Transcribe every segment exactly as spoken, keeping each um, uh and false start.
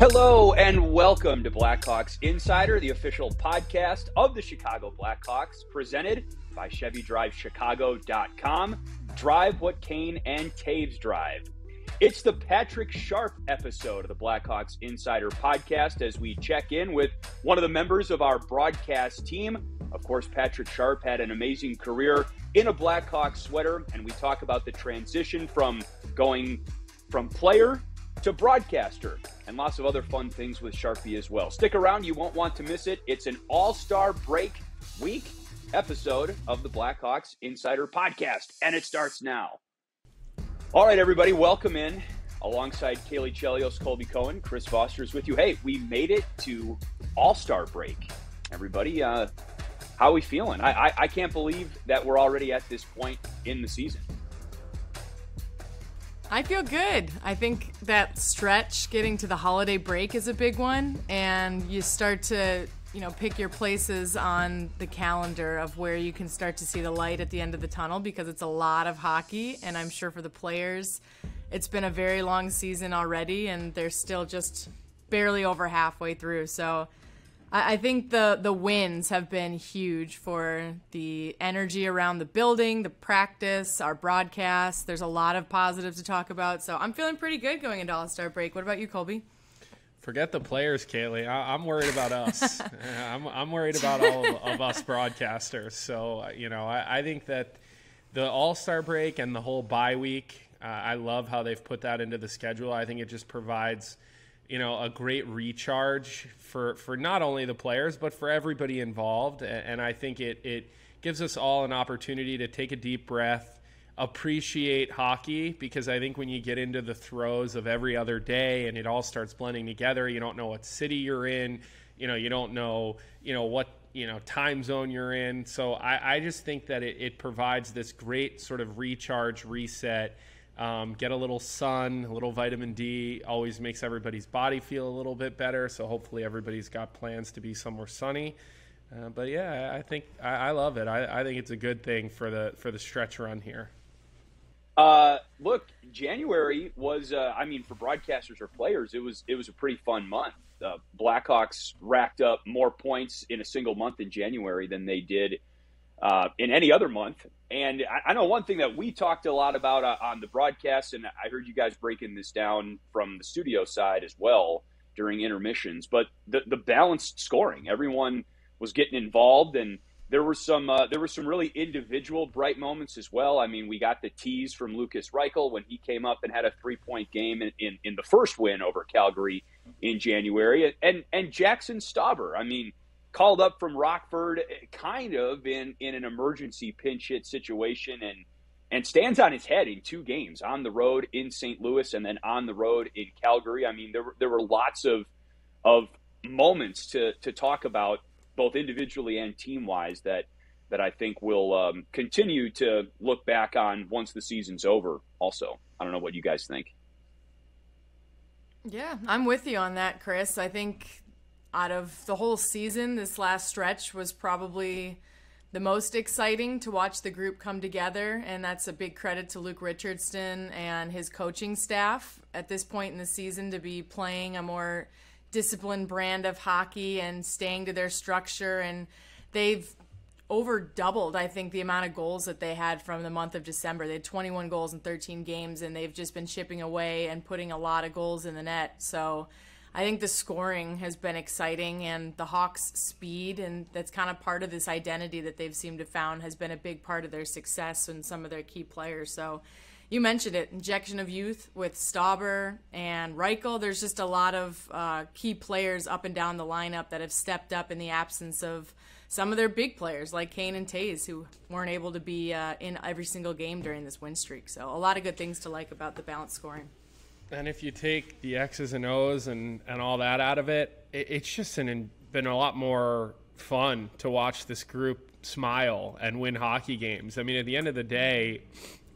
Hello and welcome to Blackhawks Insider, the official podcast of the Chicago Blackhawks, presented by Chevy Drive Chicago dot com. Drive what Kane and Toews drive. It's the Patrick Sharp episode of the Blackhawks Insider podcast as we check in with one of the members of our broadcast team. Of course, Patrick Sharp had an amazing career in a Blackhawks sweater, and we talk about the transition from going from player to broadcaster, and lots of other fun things with Sharpie as well. Stick around, you won't want to miss it. It's an all-star break week episode of the Blackhawks Insider Podcast, and it starts now. All right, everybody, welcome in. Alongside Kaylee Chelios, Colby Cohen, Chris Foster is with you. Hey, we made it to all-star break. Everybody, uh, how are we feeling? I, I, I can't believe that we're already at this point in the season. I feel good. I think that stretch getting to the holiday break is a big one, and you start to, you know, pick your places on the calendar of where you can start to see the light at the end of the tunnel, because it's a lot of hockey, and I'm sure for the players, it's been a very long season already, and they're still just barely over halfway through. So I think the, the wins have been huge for the energy around the building, the practice, our broadcast. There's a lot of positives to talk about. So I'm feeling pretty good going into all-star break. What about you, Colby? Forget the players, Kaylee. I, I'm worried about us. I'm, I'm worried about all of, of us broadcasters. So, you know, I, I think that the all-star break and the whole bye week, uh, I love how they've put that into the schedule. I think it just provides – you know, a great recharge for, for not only the players, but for everybody involved. And I think it, it gives us all an opportunity to take a deep breath, appreciate hockey, because I think when you get into the throes of every other day and it all starts blending together, you don't know what city you're in, you know, you don't know, you know, what, you know, time zone you're in. So I, I just think that it, it provides this great sort of recharge, reset. Um, get a little sun, a little vitamin D, always makes everybody's body feel a little bit better. So hopefully everybody's got plans to be somewhere sunny. Uh, but yeah, I think I, I love it. I, I think it's a good thing for the for the stretch run here. Uh, look, January was, uh, I mean, for broadcasters or players, it was it was a pretty fun month. The uh, Blackhawks racked up more points in a single month in January than they did Uh, in any other month. And I, I know one thing that we talked a lot about uh, on the broadcast, and I heard you guys breaking this down from the studio side as well during intermissions, but the, the balanced scoring, everyone was getting involved, and there were some uh, there were some really individual bright moments as well. I mean, we got the tease from Lukas Reichel when he came up and had a three-point game in, in, in the first win over Calgary in January, and and Jaxson Stauber, I mean, called up from Rockford kind of in, in an emergency pinch hit situation, and, and stands on his head in two games, on the road in Saint Louis and then on the road in Calgary. I mean, there were, there were lots of of moments to, to talk about, both individually and team-wise, that, that I think will um, continue to look back on once the season's over also. I don't know what you guys think. Yeah, I'm with you on that, Chris. I think out of the whole season, this last stretch was probably the most exciting to watch the group come together, and that's a big credit to Luke Richardson and his coaching staff at this point in the season to be playing a more disciplined brand of hockey and staying to their structure. And they've over doubled, I think, the amount of goals that they had from the month of December. They had twenty-one goals in thirteen games, and they've just been chipping away and putting a lot of goals in the net. So I think the scoring has been exciting, and the Hawks' speed, and that's kind of part of this identity that they've seemed to found, has been a big part of their success and some of their key players. So you mentioned it, injection of youth with Stauber and Reichel. There's just a lot of uh, key players up and down the lineup that have stepped up in the absence of some of their big players like Kane and Toews, who weren't able to be uh, in every single game during this win streak. So a lot of good things to like about the balanced scoring. And if you take the X's and O's and, and all that out of it, it it's just an, been a lot more fun to watch this group smile and win hockey games. I mean, at the end of the day,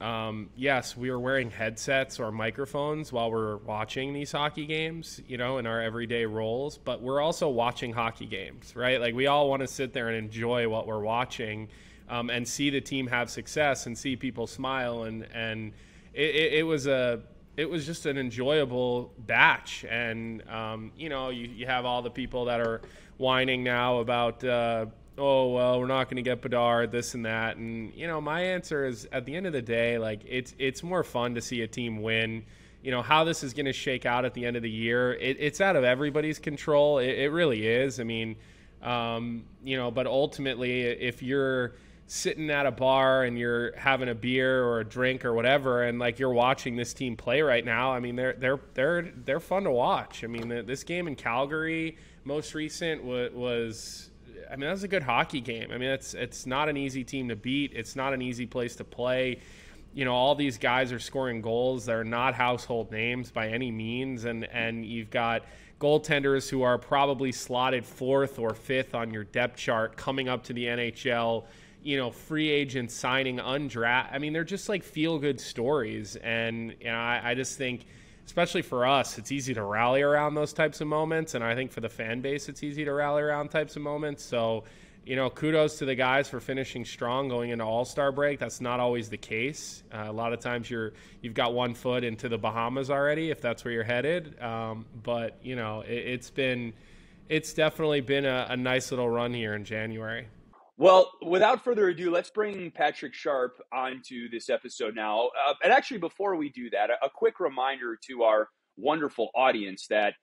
um, yes, we were wearing headsets or microphones while we're watching these hockey games, you know, in our everyday roles, but we're also watching hockey games, right? Like, we all want to sit there and enjoy what we're watching, um, and see the team have success and see people smile. And, and it, it, it was a it was just an enjoyable batch. And, um, you know, you, you have all the people that are whining now about, uh, oh, well, we're not going to get Bedard, this and that. And, you know, my answer is, at the end of the day, like, it's it's more fun to see a team win. You know, how this is going to shake out at the end of the year, it, it's out of everybody's control. It, it really is. I mean, um, you know, but ultimately, if you're sitting at a bar and you're having a beer or a drink or whatever, and like you're watching this team play right now, I mean, they're they're they're they're fun to watch. I mean, the, this game in Calgary, most recent, was, was I mean, that was a good hockey game. I mean, it's it's not an easy team to beat. It's not an easy place to play. You know, all these guys are scoring goals. They're not household names by any means. And, and you've got goaltenders who are probably slotted fourth or fifth on your depth chart coming up to the N H L, you know, free agents signing undraft. I mean, they're just like feel good stories. And, you know, I, I just think, especially for us, it's easy to rally around those types of moments. And I think for the fan base, it's easy to rally around types of moments. So, you know, kudos to the guys for finishing strong going into All-Star break. That's not always the case. Uh, a lot of times you're, you've got one foot into the Bahamas already, if that's where you're headed. Um, but, you know, it, it's been it's definitely been a, a nice little run here in January. Well, without further ado, let's bring Patrick Sharp onto this episode now. Uh, and actually, before we do that, a, a quick reminder to our wonderful audience that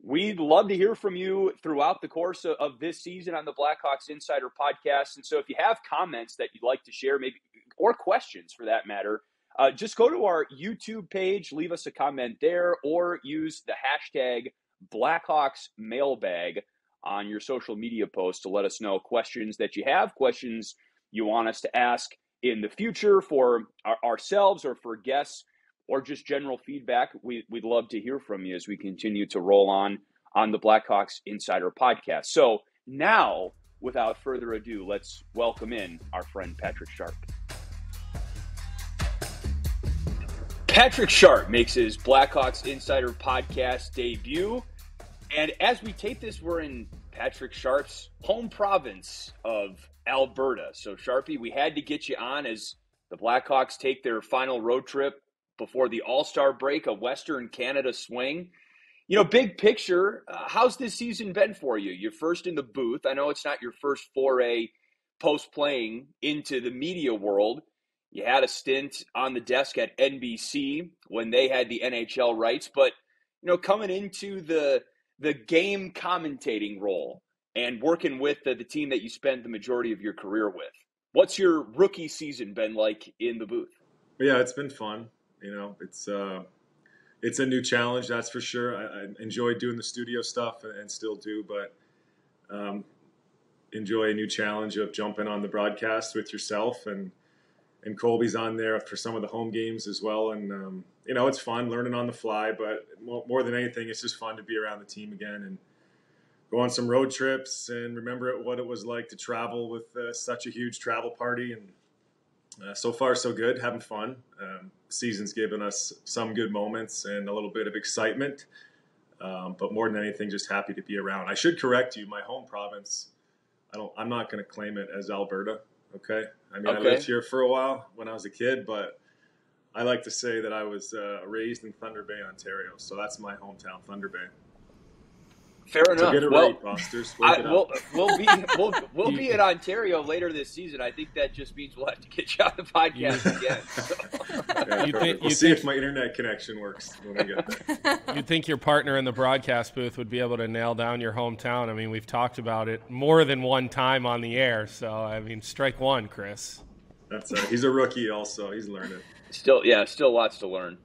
we'd love to hear from you throughout the course of this season on the Blackhawks Insider Podcast. And so if you have comments that you'd like to share, maybe, or questions for that matter, uh, just go to our YouTube page, leave us a comment there, or use the hashtag Blackhawks Mailbag on your social media posts to let us know questions that you have, questions you want us to ask in the future for our, ourselves or for guests, or just general feedback. We, we'd love to hear from you as we continue to roll on on the Blackhawks Insider Podcast. So now, without further ado, let's welcome in our friend Patrick Sharp. Patrick Sharp makes his Blackhawks Insider Podcast debut. And as we tape this, we're in Patrick Sharp's home province of Alberta. So, Sharpie, we had to get you on as the Blackhawks take their final road trip before the All-Star break, a Western Canada swing. You know, big picture, uh, how's this season been for you? You're first in the booth. I know it's not your first foray post-playing into the media world. You had a stint on the desk at N B C when they had the N H L rights. But, you know, coming into the the game commentating role and working with the, the team that you spent the majority of your career with, what's your rookie season been like in the booth? Yeah, it's been fun. You know, it's uh, it's a new challenge, that's for sure. I, I enjoy doing the studio stuff and, and still do, but um, enjoy a new challenge of jumping on the broadcast with yourself, and and Colby's on there for some of the home games as well. And um, you know, it's fun learning on the fly, but more, more than anything, it's just fun to be around the team again and go on some road trips and remember what it was like to travel with uh, such a huge travel party. And Uh, so far, so good. Having fun. Um, season's given us some good moments and a little bit of excitement. Um, but more than anything, just happy to be around. I should correct you. My home province, I don't, I'm not going to claim it as Alberta. Okay. I mean, okay. I lived here for a while when I was a kid, but I like to say that I was uh, raised in Thunder Bay, Ontario. So that's my hometown, Thunder Bay. Fair enough. So get it well, right, Fosters. I, we'll, we'll be we'll, we'll be in Ontario later this season. I think that just means we'll have to get you on the podcast again. So. Yeah, you think, we'll you see think, if my internet connection works when I get there. You'd think your partner in the broadcast booth would be able to nail down your hometown. I mean, we've talked about it more than one time on the air. So, I mean, strike one, Chris. That's a, he's a rookie also. He's learning. Still, yeah, still lots to learn.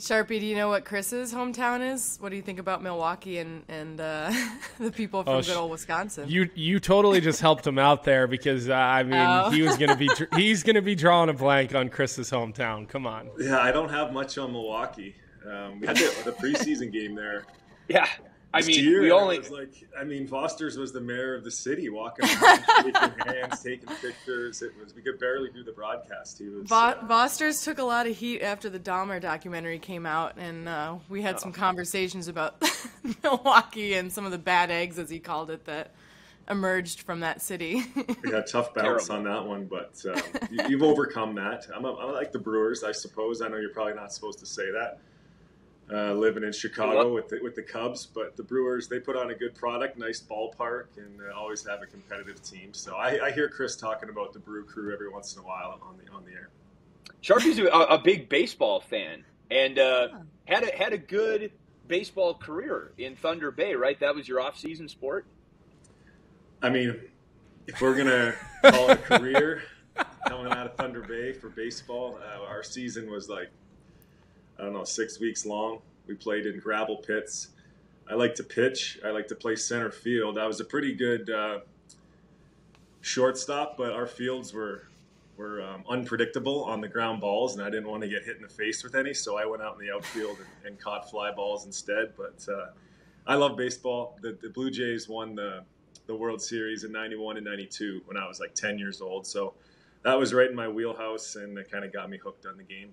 Sharpie, do you know what Chris's hometown is? What do you think about Milwaukee and, and uh, the people from oh, good old Wisconsin? You you totally just helped him out there because, uh, I mean, oh. he was gonna be he's going to be drawing a blank on Chris's hometown. Come on. Yeah, I don't have much on Milwaukee. Um, we had the, the preseason game there. Yeah. I mean, year, we only... was like, I mean, Foster's was the mayor of the city, walking around, shaking hands, taking pictures. It was, we could barely do the broadcast. He was. Bo- uh, Foster's took a lot of heat after the Dahmer documentary came out, and uh, we had oh. some conversations about Milwaukee and some of the bad eggs, as he called it, that emerged from that city. We got a tough bounce Terrible. on that one, but uh, you, you've overcome that. I'm, a, I'm like the Brewers, I suppose. I know you're probably not supposed to say that, uh, living in Chicago with the, with the Cubs, but the Brewers, they put on a good product, nice ballpark, and uh, always have a competitive team. So I, I hear Chris talking about the Brew Crew every once in a while on the on the air. Sharpie's a, a big baseball fan, and uh, yeah. had a, had a good baseball career in Thunder Bay, right? That was your off-season sport? I mean, if we're going to call it a career, coming out of Thunder Bay for baseball, uh, our season was like, I don't know, six weeks long. We played in gravel pits. I like to pitch. I like to play center field. I was a pretty good uh, shortstop, but our fields were – were um, unpredictable on the ground balls, and I didn't want to get hit in the face with any, so I went out in the outfield and, and caught fly balls instead. But uh, I love baseball. The, the Blue Jays won the, the World Series in ninety-one and ninety-two when I was like ten years old, so that was right in my wheelhouse, and it kind of got me hooked on the game.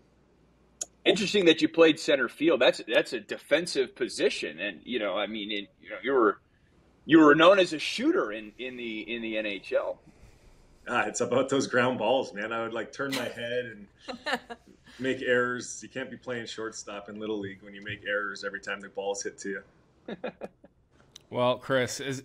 Interesting that you played center field. That's that's a defensive position, and you know, I mean, it, you know, you were you were known as a shooter in, in the in the N H L. Ah, it's about those ground balls, man. I would like turn my head and make errors. You can't be playing shortstop in Little League when you make errors every time the ball's hit to you. Well, Chris, as,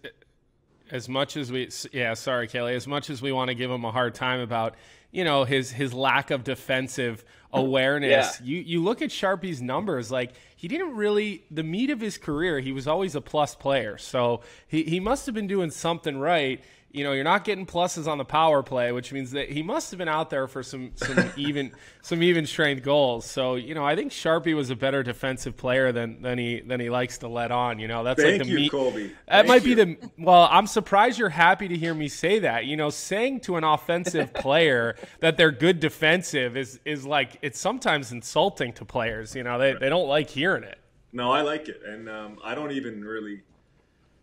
as much as we, yeah, sorry, Kaylee, as much as we want to give him a hard time about, you know, his, his lack of defensive awareness, yeah. you, you look at Sharpie's numbers, like he didn't really, the meat of his career, he was always a plus player. So he, he must have been doing something right. You know, you're not getting pluses on the power play, which means that he must have been out there for some, some even some even strength goals. So, you know, I think Sharpie was a better defensive player than than he than he likes to let on. You know, that's Thank like the meat. Colby. That Thank might you. be the well. I'm surprised you're happy to hear me say that. You know, saying to an offensive player that they're good defensive is is like it's sometimes insulting to players. You know, they right. they don't like hearing it. No, I like it, and um, I don't even really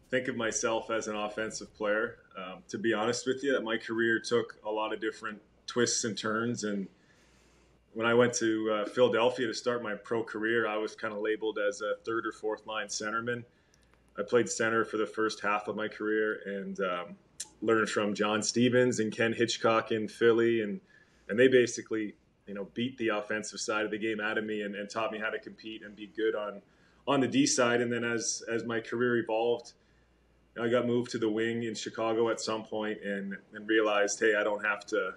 think of myself as an offensive player. Um, to be honest with you, my career took a lot of different twists and turns. And when I went to uh, Philadelphia to start my pro career, I was kind of labeled as a third or fourth line centerman. I played center for the first half of my career and um, learned from John Stevens and Ken Hitchcock in Philly. And, and they basically, you know, beat the offensive side of the game out of me and, and taught me how to compete and be good on, on the D side. And then as, as my career evolved, I got moved to the wing in Chicago at some point and, and realized, hey, I don't have to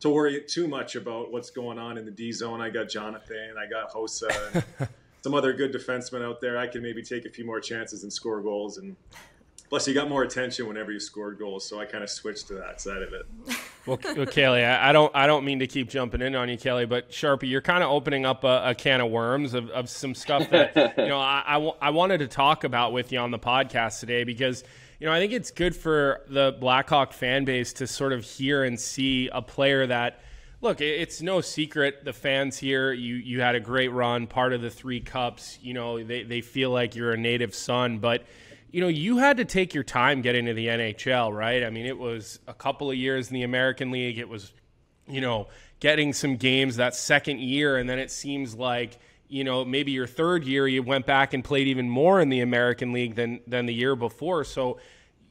to worry too much about what's going on in the D zone. I got Jonathan, I got Hossa, and some other good defensemen out there. I can maybe take a few more chances and score goals. And plus, you got more attention whenever you scored goals, so I kind of switched to that side of it. Well, well Kaylee, I, I don't I don't mean to keep jumping in on you, Kaylee, but Sharpie, you're kind of opening up a, a can of worms of, of some stuff that you know I, I, w- I wanted to talk about with you on the podcast today because you know I think it's good for the Blackhawk fan base to sort of hear and see a player that, look, it's no secret the fans here, you you had a great run, part of the three cups, you know, they, they feel like you're a native son, but you know, you had to take your time getting to the N H L, right? I mean, it was a couple of years in the American League. It was, you know, getting some games that second year. And then it seems like, you know, maybe your third year, you went back and played even more in the American League than than the year before. So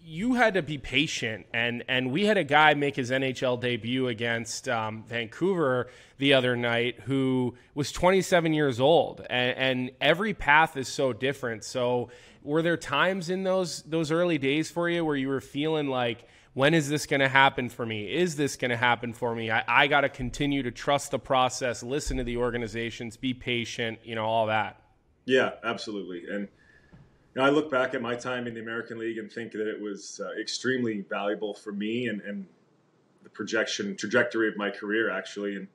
you had to be patient. And, and we had a guy make his N H L debut against um, Vancouver the other night who was twenty-seven years old. And, and every path is so different. So were there times in those those early days for you where you were feeling like, when is this going to happen for me? Is this going to happen for me? I, I got to continue to trust the process, listen to the organizations, be patient, you know, all that. Yeah, absolutely. And you know, I look back at my time in the American League and think that it was uh, extremely valuable for me and, and the projection trajectory of my career, actually. And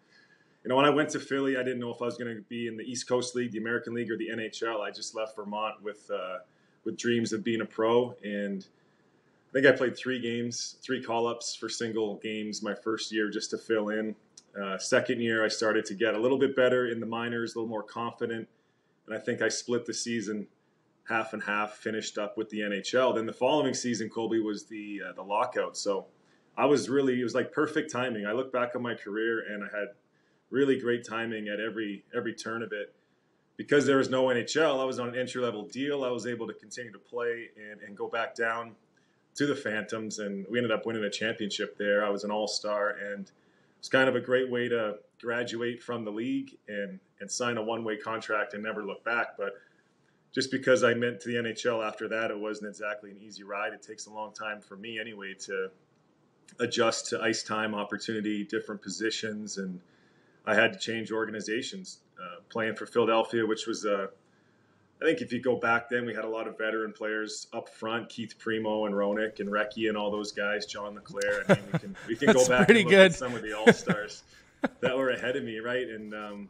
you know, when I went to Philly, I didn't know if I was going to be in the East Coast League, the American League, or the N H L. I just left Vermont with uh, – with dreams of being a pro. And I think I played three games, three call-ups for single games my first year just to fill in. Uh, second year, I started to get a little bit better in the minors, a little more confident. And I think I split the season half and half, finished up with the N H L. Then the following season, Colby, was the uh, the lockout. So I was really, it was like perfect timing. I look back on my career and I had really great timing at every every turn of it. Because there was no N H L, I was on an entry-level deal. I was able to continue to play and, and go back down to the Phantoms, and we ended up winning a championship there. I was an all-star, and it was kind of a great way to graduate from the league and, and sign a one-way contract and never look back. But just because I went to the N H L after that, it wasn't exactly an easy ride. It takes a long time for me anyway to adjust to ice time, opportunity, different positions, and I had to change organizations. Uh, playing for Philadelphia, which was a uh, I think if you go back then, we had a lot of veteran players up front, Keith Primo and Ronick and Recchi and all those guys, John LeClair. I mean, we can, we can go back and look good. at some of the all-stars that were ahead of me, right? And um,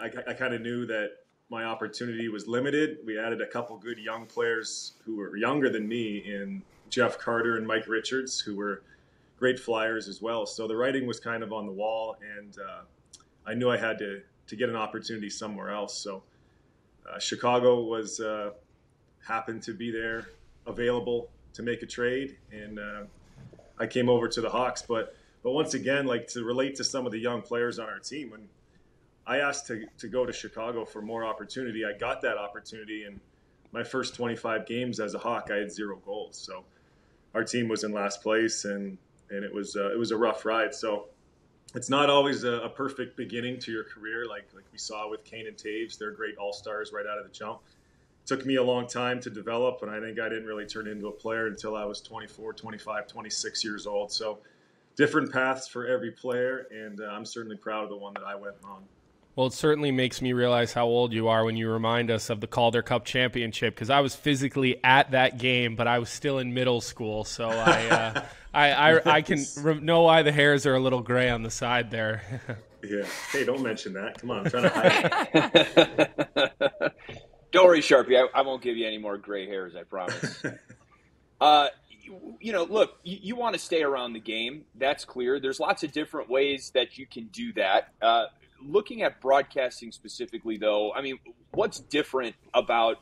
I, I kind of knew that my opportunity was limited. We added a couple good young players who were younger than me in Jeff Carter and Mike Richards, who were great flyers as well. So the writing was kind of on the wall, and uh, I knew I had to, to get an opportunity somewhere else. So Uh, Chicago was uh, happened to be there, available to make a trade, and uh, I came over to the Hawks. But but once again, like to relate to some of the young players on our team, when I asked to to go to Chicago for more opportunity, I got that opportunity, and my first twenty-five games as a Hawk, I had zero goals. So our team was in last place, and and it was uh, it was a rough ride. So it's not always a, a perfect beginning to your career. Like, like we saw with Kane and Toews, they're great all-stars right out of the jump. It took me a long time to develop, and I think I didn't really turn into a player until I was twenty-four, twenty-five, twenty-six years old. So different paths for every player, and uh, I'm certainly proud of the one that I went on. Well, it certainly makes me realize how old you are when you remind us of the Calder Cup championship, because I was physically at that game, but I was still in middle school. So I, uh, I, I, I can know why the hairs are a little gray on the side there. Yeah. Hey, don't mention that. Come on. I'm trying to hide it. Don't worry, Sharpie. I, I won't give you any more gray hairs. I promise. uh, you, you know, look, you, you want to stay around the game. That's clear. There's lots of different ways that you can do that. Uh, Looking at broadcasting specifically, though, I mean, what's different about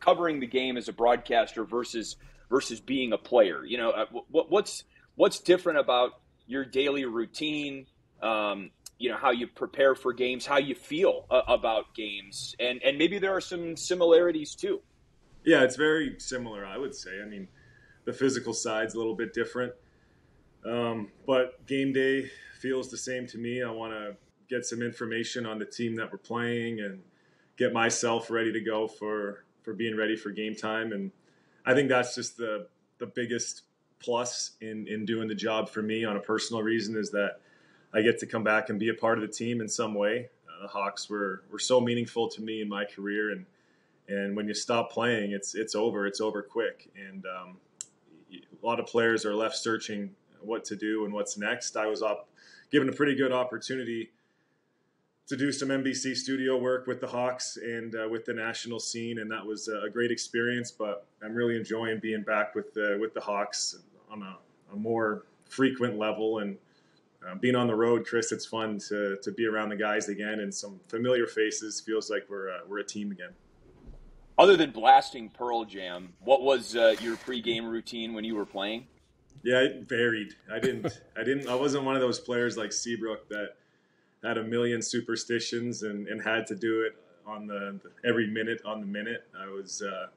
covering the game as a broadcaster versus versus being a player? You know, what, what's what's different about your daily routine? Um, you know, how you prepare for games, how you feel uh, about games, and and maybe there are some similarities too. Yeah, it's very similar, I would say. I mean, the physical side's a little bit different, um, but game day feels the same to me. I want to get some information on the team that we're playing and get myself ready to go for, for being ready for game time. And I think that's just the, the biggest plus in, in doing the job for me on a personal reason is that I get to come back and be a part of the team in some way. Uh, the Hawks were, were so meaningful to me in my career. And, and when you stop playing, it's, it's over, it's over quick. And um, a lot of players are left searching what to do and what's next. I was up given a pretty good opportunity to do some N B C studio work with the Hawks and uh, with the national scene, and that was a great experience. But I'm really enjoying being back with the with the Hawks on a, a more frequent level, and uh, being on the road, Chris. It's fun to to be around the guys again, and some familiar faces. Feels like we're uh, we're a team again. Other than blasting Pearl Jam, what was uh, your pregame routine when you were playing? Yeah, it varied. I didn't. I didn't. I wasn't one of those players like Seabrook that had a million superstitions and, and had to do it on the, the every minute on the minute. I was uh,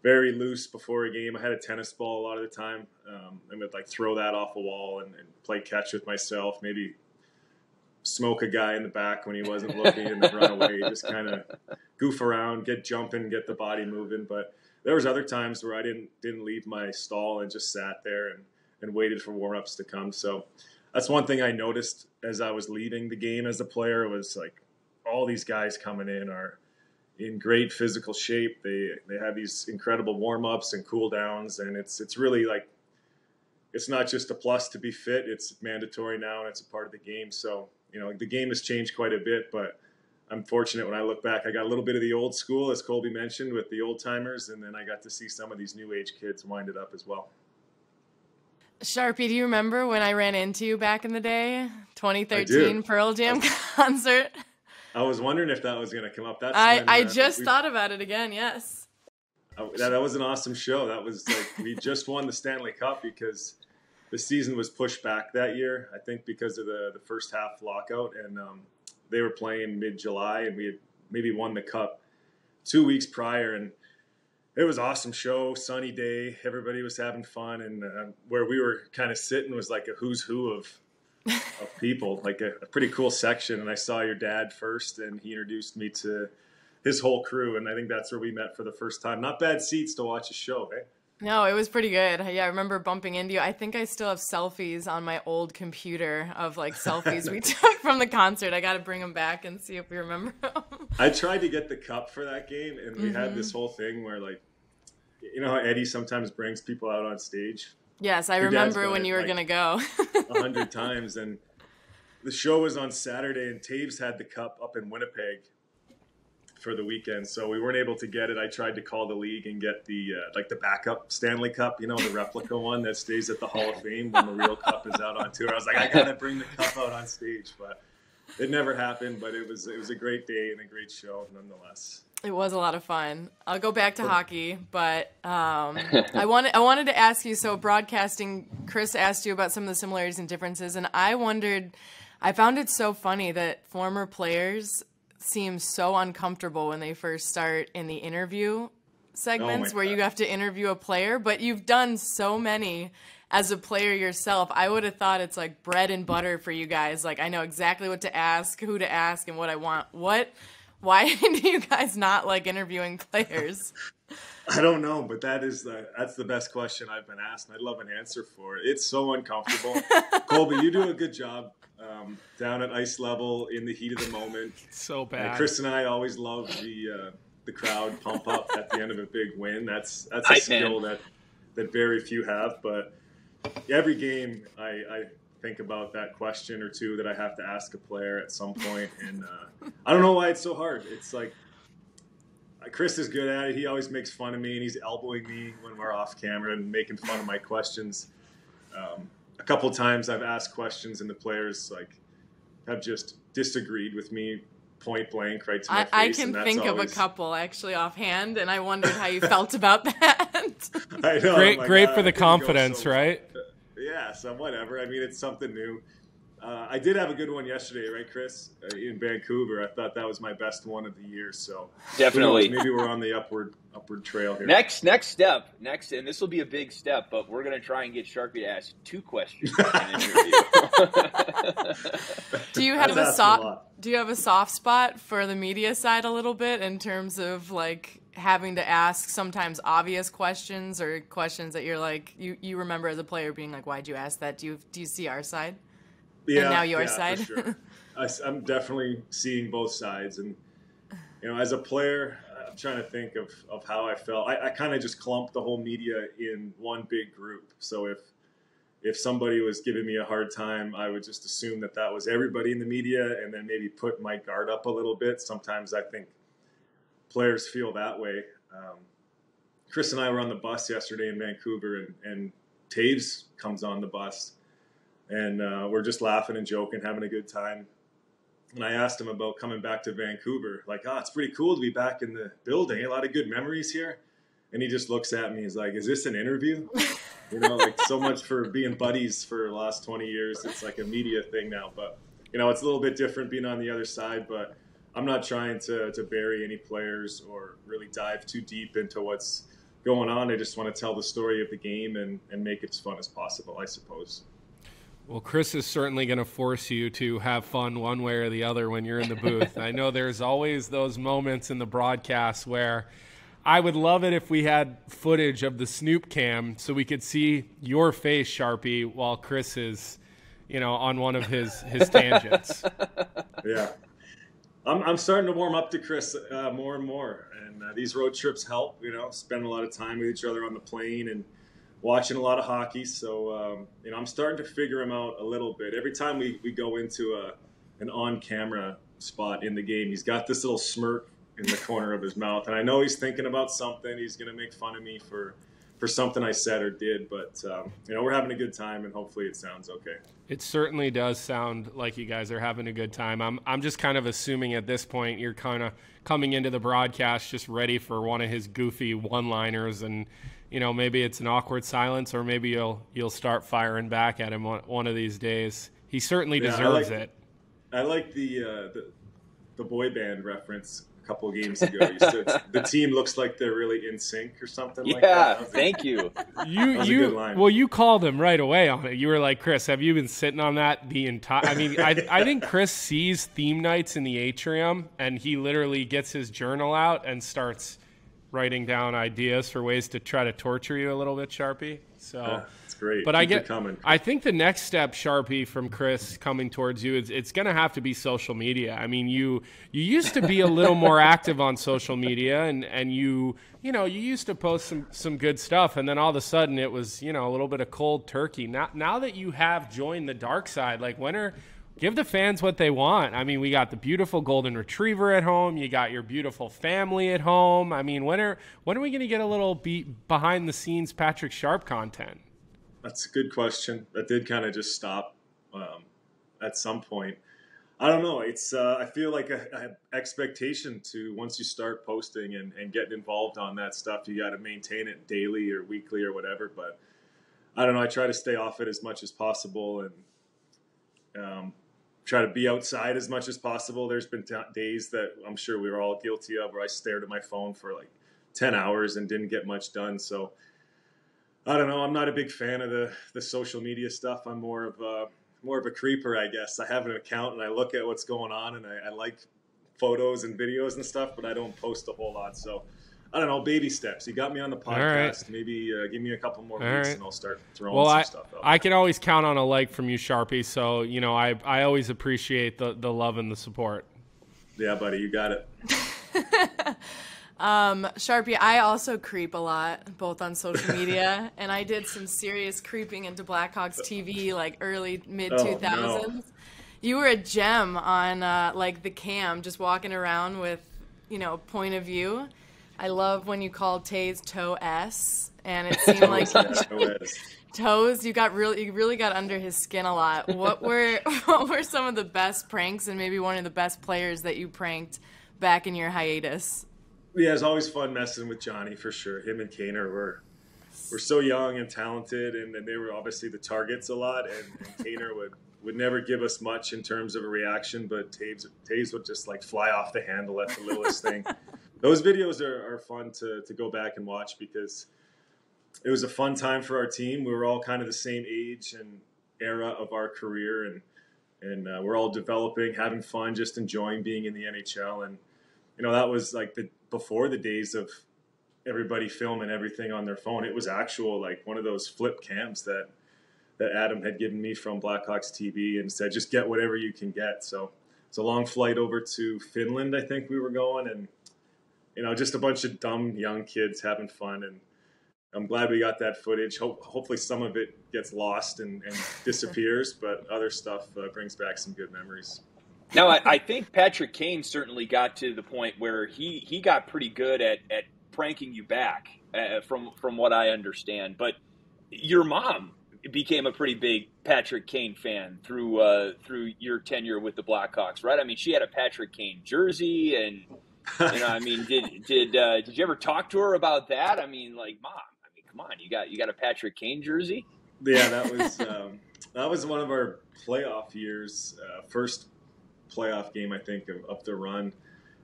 very loose before a game. I had a tennis ball a lot of the time. Um, I would like throw that off a wall and, and play catch with myself, maybe smoke a guy in the back when he wasn't looking and then run away, just kind of goof around, get jumping, get the body moving. But there was other times where I didn't, didn't leave my stall and just sat there and, and waited for warm-ups to come. So that's one thing I noticed as I was leaving the game as a player was like all these guys coming in are in great physical shape. They they have these incredible warm-ups and cool downs, and it's it's really like it's not just a plus to be fit. It's mandatory now, and it's a part of the game. So, you know, the game has changed quite a bit, but I'm fortunate when I look back. I got a little bit of the old school, as Colby mentioned, with the old-timers, and then I got to see some of these new-age kids wind it up as well. Sharpie, do you remember when I ran into you back in the day? twenty thirteen Pearl Jam I, concert. I was wondering if that was going to come up. That's I, when, I uh, just we, thought about it again, yes. I, that, that was an awesome show. That was like we just won the Stanley Cup because the season was pushed back that year, I think because of the, the first half lockout. And um, they were playing mid-July, and we had maybe won the Cup two weeks prior. And it was an awesome show, sunny day. Everybody was having fun. And uh, where we were kind of sitting was like a who's who of, of people, like a, a pretty cool section. And I saw your dad first, and he introduced me to his whole crew. And I think that's where we met for the first time. Not bad seats to watch a show, eh? No, it was pretty good. Yeah, I remember bumping into you. I think I still have selfies on my old computer of like selfies we took from the concert. I got to bring them back and see if we remember them. I tried to get the cup for that game, and we mm-hmm. had this whole thing where, like, you know how Eddie sometimes brings people out on stage? Yes, I Your remember when you were like going to go. A hundred times. And the show was on Saturday, and Toews had the cup up in Winnipeg for the weekend, so we weren't able to get it. I tried to call the league and get the uh, like the backup Stanley Cup, you know, the replica one that stays at the Hall of Fame when the real cup is out on tour. I was like, I gotta bring the cup out on stage, but it never happened. But it was it was a great day and a great show nonetheless. It was a lot of fun. I'll go back to hockey, but um, I wanted I wanted to ask you. So broadcasting, Chris asked you about some of the similarities and differences, and I wondered. I found it so funny that former players seem so uncomfortable when they first start in the interview segments oh where God. You have to interview a player, but you've done so many as a player yourself. I would have thought it's like bread and butter for you guys. Like, I know exactly what to ask, who to ask, and what I want. What, why do you guys not like interviewing players? I don't know, but that is the, that's the best question I've been asked, and I'd love an answer for it. It's so uncomfortable. Colby, you do a good job. Um, down at ice level in the heat of the moment. So bad. And Chris and I always love the uh, the crowd pump up at the end of a big win. That's that's a I skill can. that that very few have. But every game, I, I think about that question or two that I have to ask a player at some point. And uh, I don't know why it's so hard. It's like Chris is good at it. He always makes fun of me, and he's elbowing me when we're off camera and making fun of my questions. Um, A couple of times I've asked questions and the players like have just disagreed with me point blank right to my I, face. I can and that's think always... of a couple actually offhand, and I wondered how you felt about that. I know, great, like, great oh, for the confidence, so right? Yeah, so whatever. I mean, it's something new. Uh, I did have a good one yesterday, right, Chris? Uh, in Vancouver, I thought that was my best one of the year. So definitely, maybe we're on the upward upward trail here. Next, next step, next, and this will be a big step. But we're gonna try and get Sharpie to ask two questions in an interview. Do you have a soft? A do you have a soft spot for the media side a little bit in terms of like having to ask sometimes obvious questions or questions that you're like you you remember as a player being like, why'd you ask that? Do you do you see our side? Yeah, and now your yeah, side. For sure. I, I'm definitely seeing both sides, and you know, as a player, I'm trying to think of of how I felt. I, I kind of just clumped the whole media in one big group. So if if somebody was giving me a hard time, I would just assume that that was everybody in the media, and then maybe put my guard up a little bit. Sometimes I think players feel that way. Um, Chris and I were on the bus yesterday in Vancouver, and and Toews comes on the bus. And uh, we're just laughing and joking, having a good time. And I asked him about coming back to Vancouver. Like, oh, it's pretty cool to be back in the building. A lot of good memories here. And he just looks at me. He's like, is this an interview? You know, like so much for being buddies for the last twenty years. It's like a media thing now. But, you know, it's a little bit different being on the other side. But I'm not trying to, to bury any players or really dive too deep into what's going on. I just want to tell the story of the game and, and make it as fun as possible, I suppose. Well, Chris is certainly going to force you to have fun one way or the other when you're in the booth. I know there's always those moments in the broadcast where I would love it if we had footage of the Snoop cam so we could see your face, Sharpie, while Chris is, you know, on one of his, his tangents. Yeah. I'm, I'm starting to warm up to Chris uh, more and more. And uh, these road trips help, you know, spend a lot of time with each other on the plane and watching a lot of hockey, so um, you know, I'm starting to figure him out a little bit. Every time we, we go into a an on-camera spot in the game, he's got this little smirk in the corner of his mouth, and I know he's thinking about something. He's going to make fun of me for, for something I said or did, but um, you know, we're having a good time, and hopefully it sounds okay. It certainly does sound like you guys are having a good time. I'm, I'm just kind of assuming at this point you're kind of coming into the broadcast just ready for one of his goofy one-liners and – you know, maybe it's an awkward silence, or maybe you'll you'll start firing back at him one, one of these days. He certainly yeah, deserves I like, it. I like the, uh, the the boy band reference a couple of games ago. You said the team looks like they're really in sync or something yeah, like that. Yeah, thank a, you. You, you, well, you called him right away on it. You were like, Chris, have you been sitting on that the entire? I mean, I, I think Chris sees theme nights in the atrium, and he literally gets his journal out and starts writing down ideas for ways to try to torture you a little bit, Sharpie. So. Uh. Great. But Keep I get. I think the next step, Sharpie, from Chris coming towards you is it's going to have to be social media. I mean, you you used to be a little more active on social media, and and you you know you used to post some some good stuff, and then all of a sudden it was you know a little bit of cold turkey. Now now that you have joined the dark side, like when are give the fans what they want. I mean, we got the beautiful golden retriever at home. You got your beautiful family at home. I mean, when are when are we going to get a little be, behind the scenes Patrick Sharp content? That's a good question. That did kind of just stop um, at some point. I don't know. It's uh, I feel like an expectation to once you start posting and, and getting involved on that stuff, you got to maintain it daily or weekly or whatever. But I don't know. I try to stay off it as much as possible and um, try to be outside as much as possible. There's been t- days that I'm sure we were all guilty of where I stared at my phone for like ten hours and didn't get much done. So I don't know. I'm not a big fan of the, the social media stuff. I'm more of a, more of a creeper, I guess. I have an account and I look at what's going on and I, I like photos and videos and stuff, but I don't post a whole lot. So I don't know. Baby steps. You got me on the podcast. Right. Maybe uh, give me a couple more All weeks right. and I'll start throwing well, some I, stuff out. I can always count on a like from you, Sharpie. So, you know, I, I always appreciate the, the love and the support. Yeah, buddy. You got it. Um, Sharpie, I also creep a lot, both on social media, and I did some serious creeping into Blackhawks T V, like early, mid two thousands. Oh, no. You were a gem on, uh, like, the cam, just walking around with, you know, point of view. I love when you called Taze Toews, and it seemed like yeah, Toews, you got really, you really got under his skin a lot. What were, what were some of the best pranks and maybe one of the best players that you pranked back in your hiatus? Yeah, it's always fun messing with Johnny for sure. Him and Kane are were, were so young and talented, and, and they were obviously the targets a lot. And, and Kaner would, would never give us much in terms of a reaction, but Taves, Taves would just like fly off the handle at the littlest thing. Those videos are, are fun to, to go back and watch because it was a fun time for our team. We were all kind of the same age and era of our career, and and uh, we're all developing, having fun, just enjoying being in the N H L. And you know that was like the before the days of everybody filming everything on their phone. It was actual, like one of those flip cams that, that Adam had given me from Blackhawks T V and said, just get whatever you can get. So it's a long flight over to Finland. I think we were going and, you know, just a bunch of dumb young kids having fun. And I'm glad we got that footage. Ho- hopefully some of it gets lost and, and disappears, but other stuff uh, brings back some good memories. Now, I, I think Patrick Kane certainly got to the point where he, he got pretty good at, at pranking you back, uh, from from what I understand. But your mom became a pretty big Patrick Kane fan through uh, through your tenure with the Blackhawks, right? I mean, she had a Patrick Kane jersey, and you know, I mean, did did uh, did you ever talk to her about that? I mean, like, mom, I mean, come on, you got you got a Patrick Kane jersey? Yeah, that was um, that was one of our playoff years, uh, first. playoff game, I think, of up the run,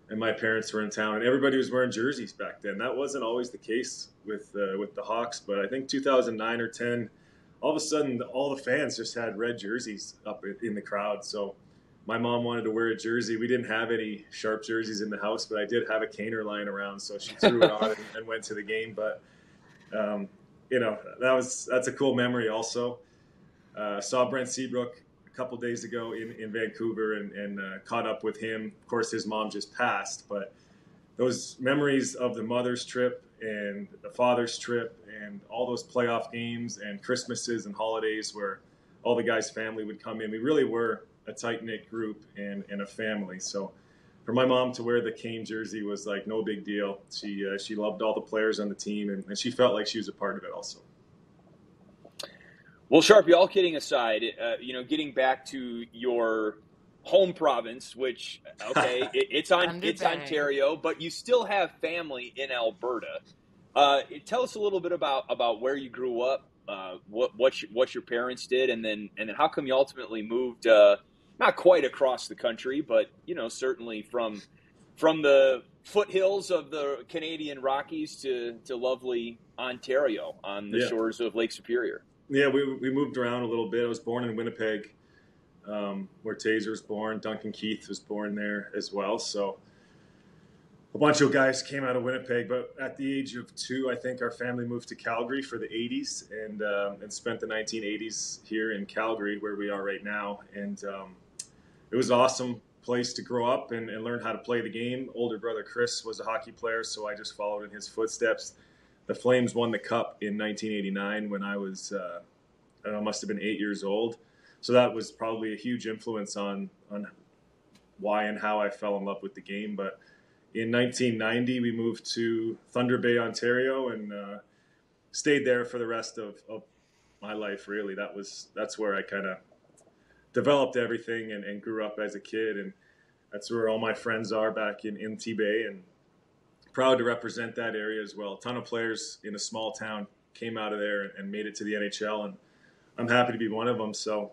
and my parents were in town, and everybody was wearing jerseys back then. That wasn't always the case with uh, with the Hawks, but I think two thousand nine or ten, all of a sudden, all the fans just had red jerseys up in the crowd. So my mom wanted to wear a jersey. We didn't have any Sharp jerseys in the house, but I did have a Caner lying around, so she threw it on and, and went to the game. But um, you know, that was that's a cool memory. Also, uh, saw Brent Seabrook couple days ago in, in Vancouver and, and uh, caught up with him. Of course, his mom just passed, but those memories of the mother's trip and the father's trip and all those playoff games and Christmases and holidays where all the guys' family would come in. We really were a tight-knit group and, and a family. So for my mom to wear the Kane jersey was like no big deal. She, uh, she loved all the players on the team, and, and she felt like she was a part of it also. Well, Sharpie, all kidding aside, uh, you know, getting back to your home province, which, okay, it, it's on it's Ontario, but you still have family in Alberta. Uh, tell us a little bit about, about where you grew up, uh, what what your, what your parents did, and then and then how come you ultimately moved uh, not quite across the country, but, you know, certainly from from the foothills of the Canadian Rockies to, to lovely Ontario on the yeah. shores of Lake Superior. Yeah, we we moved around a little bit. I was born in Winnipeg, um, where Toews was born. Duncan Keith was born there as well. So a bunch of guys came out of Winnipeg, but at the age of two, I think our family moved to Calgary for the eighties and um, and spent the nineteen eighties here in Calgary, where we are right now. And um, it was an awesome place to grow up and, and learn how to play the game. Older brother Chris was a hockey player, so I just followed in his footsteps. The Flames won the Cup in nineteen eighty-nine when I was, uh, I don't know, must have been eight years old. So that was probably a huge influence on, on why and how I fell in love with the game. But in nineteen ninety, we moved to Thunder Bay, Ontario, and uh, stayed there for the rest of, of my life, really. That was that's where I kind of developed everything and, and grew up as a kid. And that's where all my friends are back in, in T-Bay, and proud to represent that area as well. A ton of players in a small town came out of there and made it to the N H L, and I'm happy to be one of them. So,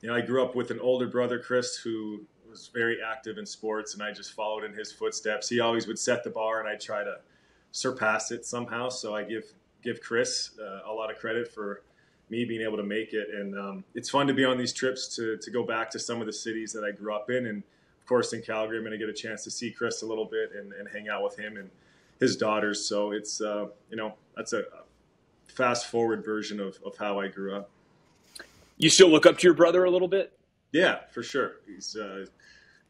you know, I grew up with an older brother, Chris, who was very active in sports, and I just followed in his footsteps. He always would set the bar, and I try to surpass it somehow. So I give give Chris uh, a lot of credit for me being able to make it. And um, it's fun to be on these trips to to go back to some of the cities that I grew up in. And of course, in Calgary, I'm going to get a chance to see Chris a little bit and, and hang out with him and his daughters. So it's, uh, you know, that's a fast forward version of, of how I grew up. You still look up to your brother a little bit? Yeah, for sure. He's uh,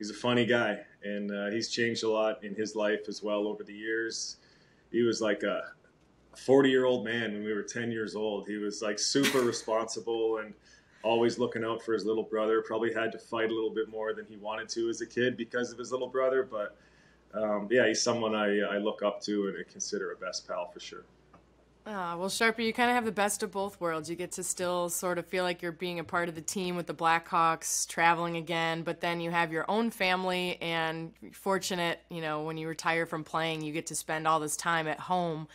he's a funny guy, and uh, he's changed a lot in his life as well over the years. He was like a forty-year-old man when we were ten years old. He was like super responsible and always looking out for his little brother. Probably had to fight a little bit more than he wanted to as a kid because of his little brother. But um, yeah, he's someone I, I look up to and consider a best pal for sure. Oh, well, Sharpie, you kind of have the best of both worlds. You get to still sort of feel like you're being a part of the team with the Blackhawks, traveling again, but then you have your own family, and fortunate, you know, when you retire from playing, you get to spend all this time at home.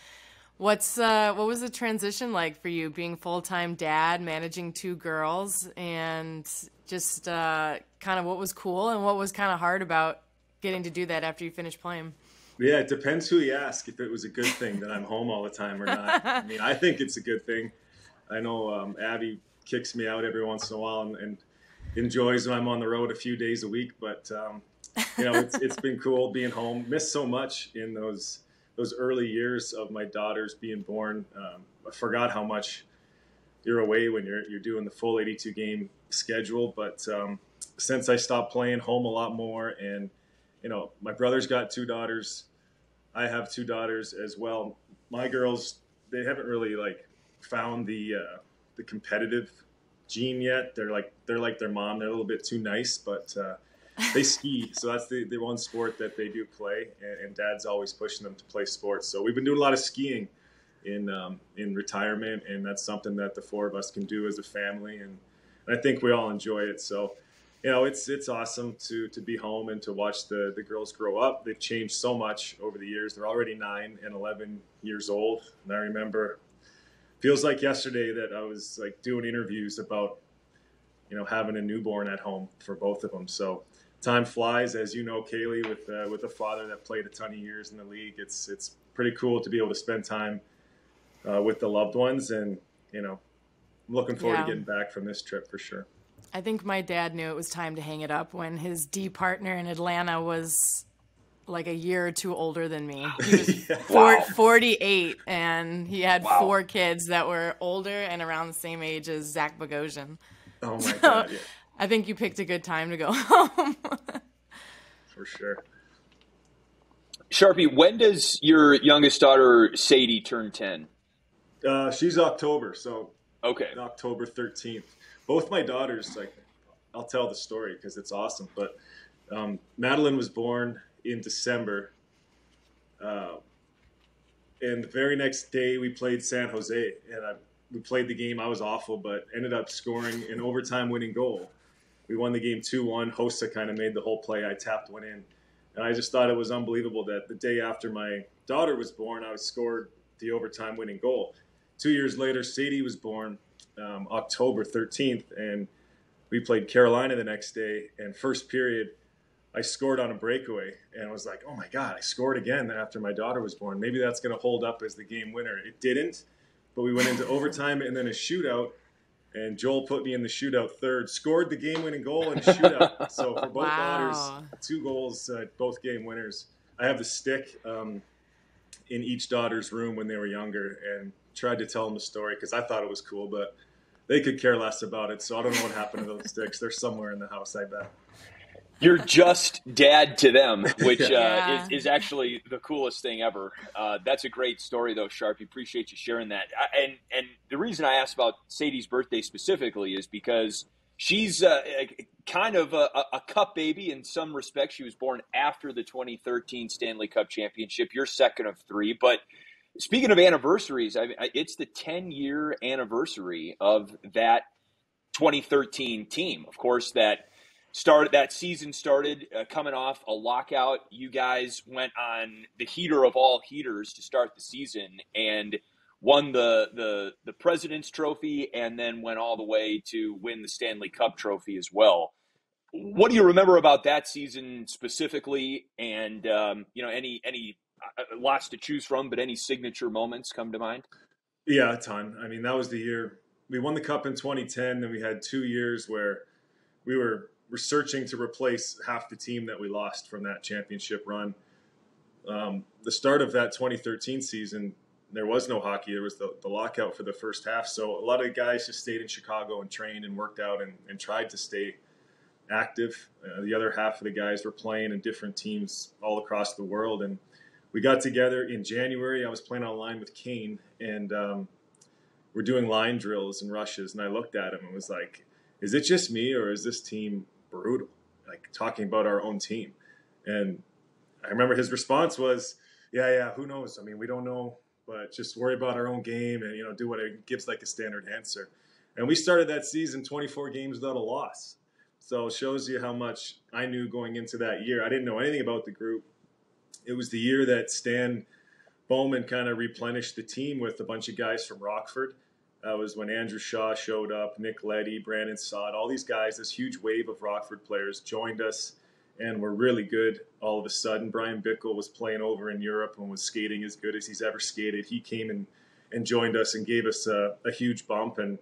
What's uh, what was the transition like for you, being full-time dad, managing two girls, and just uh, kind of what was cool and what was kind of hard about getting to do that after you finished playing? Yeah, it depends who you ask. If it was a good thing that I'm home all the time or not. I mean, I think it's a good thing. I know um, Abby kicks me out every once in a while and, and enjoys when I'm on the road a few days a week. But, um, you know, it's, it's been cool being home. Missed so much in those those early years of my daughters being born. Um, I forgot how much you're away when you're you're doing the full eighty-two game schedule. But um, since I stopped playing, home a lot more, and, you know, my brother's got two daughters. I have two daughters as well. My girls, they haven't really like found the uh, the competitive gene yet. They're like they're like their mom. They're a little bit too nice, but uh, they ski. So that's the, the one sport that they do play, and, and dad's always pushing them to play sports. So we've been doing a lot of skiing in um, in retirement, and that's something that the four of us can do as a family, and, and I think we all enjoy it. So, you know, it's it's awesome to to be home and to watch the, the girls grow up. They've changed so much over the years. They're already nine and eleven years old. And I remember, feels like yesterday that I was like doing interviews about, you know, having a newborn at home for both of them. So time flies, as you know, Kaylee, with uh, with a father that played a ton of years in the league. It's it's pretty cool to be able to spend time uh, with the loved ones. And, you know, I'm looking forward yeah. to getting back from this trip for sure. I think my dad knew it was time to hang it up when his D partner in Atlanta was like a year or two older than me. He was yeah. four, wow. forty-eight, and he had wow. four kids that were older and around the same age as Zach Bogosian. Oh, my so God. Yeah. I think you picked a good time to go home. For sure. Sharpie, when does your youngest daughter, Sadie, turn ten? Uh, she's October, so okay. October thirteenth. Both my daughters, like, I'll tell the story because it's awesome. But um, Madeline was born in December, uh, and the very next day we played San Jose, and I, we played the game. I was awful, but ended up scoring an overtime-winning goal. We won the game two one. Hossa kind of made the whole play. I tapped one in, and I just thought it was unbelievable that the day after my daughter was born, I scored the overtime-winning goal. Two years later, Sadie was born. Um, October thirteenth, and we played Carolina the next day, and first period, I scored on a breakaway, and I was like, oh my God, I scored again after my daughter was born. Maybe that's going to hold up as the game winner. It didn't, but we went into overtime and then a shootout, and Joel put me in the shootout third, scored the game-winning goal in a shootout. So for both wow. daughters, two goals, uh, both game winners. I have the stick um, in each daughter's room when they were younger and tried to tell them a story because I thought it was cool, but they could care less about it. So I don't know what happened to those sticks. They're somewhere in the house, I bet. You're just dad to them, which uh, yeah. is, is actually the coolest thing ever. Uh, that's a great story, though, Sharp. Appreciate you sharing that. I, and and the reason I asked about Sadie's birthday specifically is because she's uh, a, kind of a, a cup baby in some respects. She was born after the twenty thirteen Stanley Cup championship. You're second of three. But speaking of anniversaries, I, I, it's the ten-year anniversary of that twenty thirteen team. Of course, that. Started that season started uh, coming off a lockout. You guys went on the heater of all heaters to start the season and won the the the President's Trophy, and then went all the way to win the Stanley Cup trophy as well. What do you remember about that season specifically? And um, you know, any any uh, lots to choose from, but any signature moments come to mind? Yeah, a ton. I mean, that was the year we won the Cup in twenty ten. Then we had two years where we were. We're searching to replace half the team that we lost from that championship run. Um, the start of that twenty thirteen season, there was no hockey. There was the, the lockout for the first half. So a lot of guys just stayed in Chicago and trained and worked out and, and tried to stay active. Uh, the other half of the guys were playing in different teams all across the world. And we got together in January. I was playing on line with Kane, and um, we're doing line drills and rushes. And I looked at him and was like, is it just me or is this team – brutal, like talking about our own team? And I remember his response was, yeah, yeah, who knows? I mean, we don't know, but just worry about our own game and, you know, do what it gives like a standard answer. And we started that season twenty-four games without a loss. So it shows you how much I knew going into that year. I didn't know anything about the group. It was the year that Stan Bowman kind of replenished the team with a bunch of guys from Rockford. That uh, was when Andrew Shaw showed up, Nick Leddy, Brandon Sod, all these guys, this huge wave of Rockford players joined us and were really good all of a sudden. Brian Bickle was playing over in Europe and was skating as good as he's ever skated. He came and, and joined us and gave us a, a huge bump. And,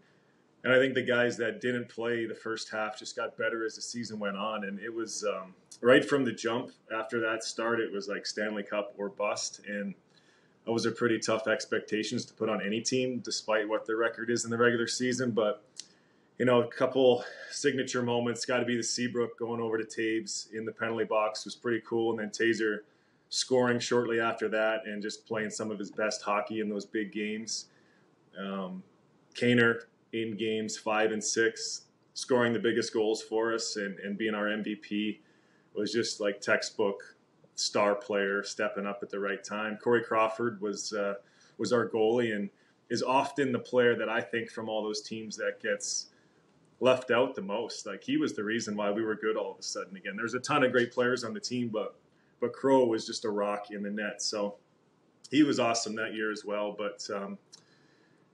and I think the guys that didn't play the first half just got better as the season went on. And it was um, right from the jump after that start, it was like Stanley Cup or bust. And those are pretty tough expectations to put on any team, despite what their record is in the regular season. But, you know, a couple signature moments. Got to be the Seabrook going over to Toews in the penalty box was pretty cool. And then Taser scoring shortly after that and just playing some of his best hockey in those big games. Um, Kaner in games five and six, scoring the biggest goals for us and, and being our M V P was just like textbook star player stepping up at the right time. Corey Crawford was uh, was our goalie and is often the player that I think from all those teams that gets left out the most. Like he was the reason why we were good all of a sudden again. There's a ton of great players on the team, but but Crow was just a rock in the net. So he was awesome that year as well. But um,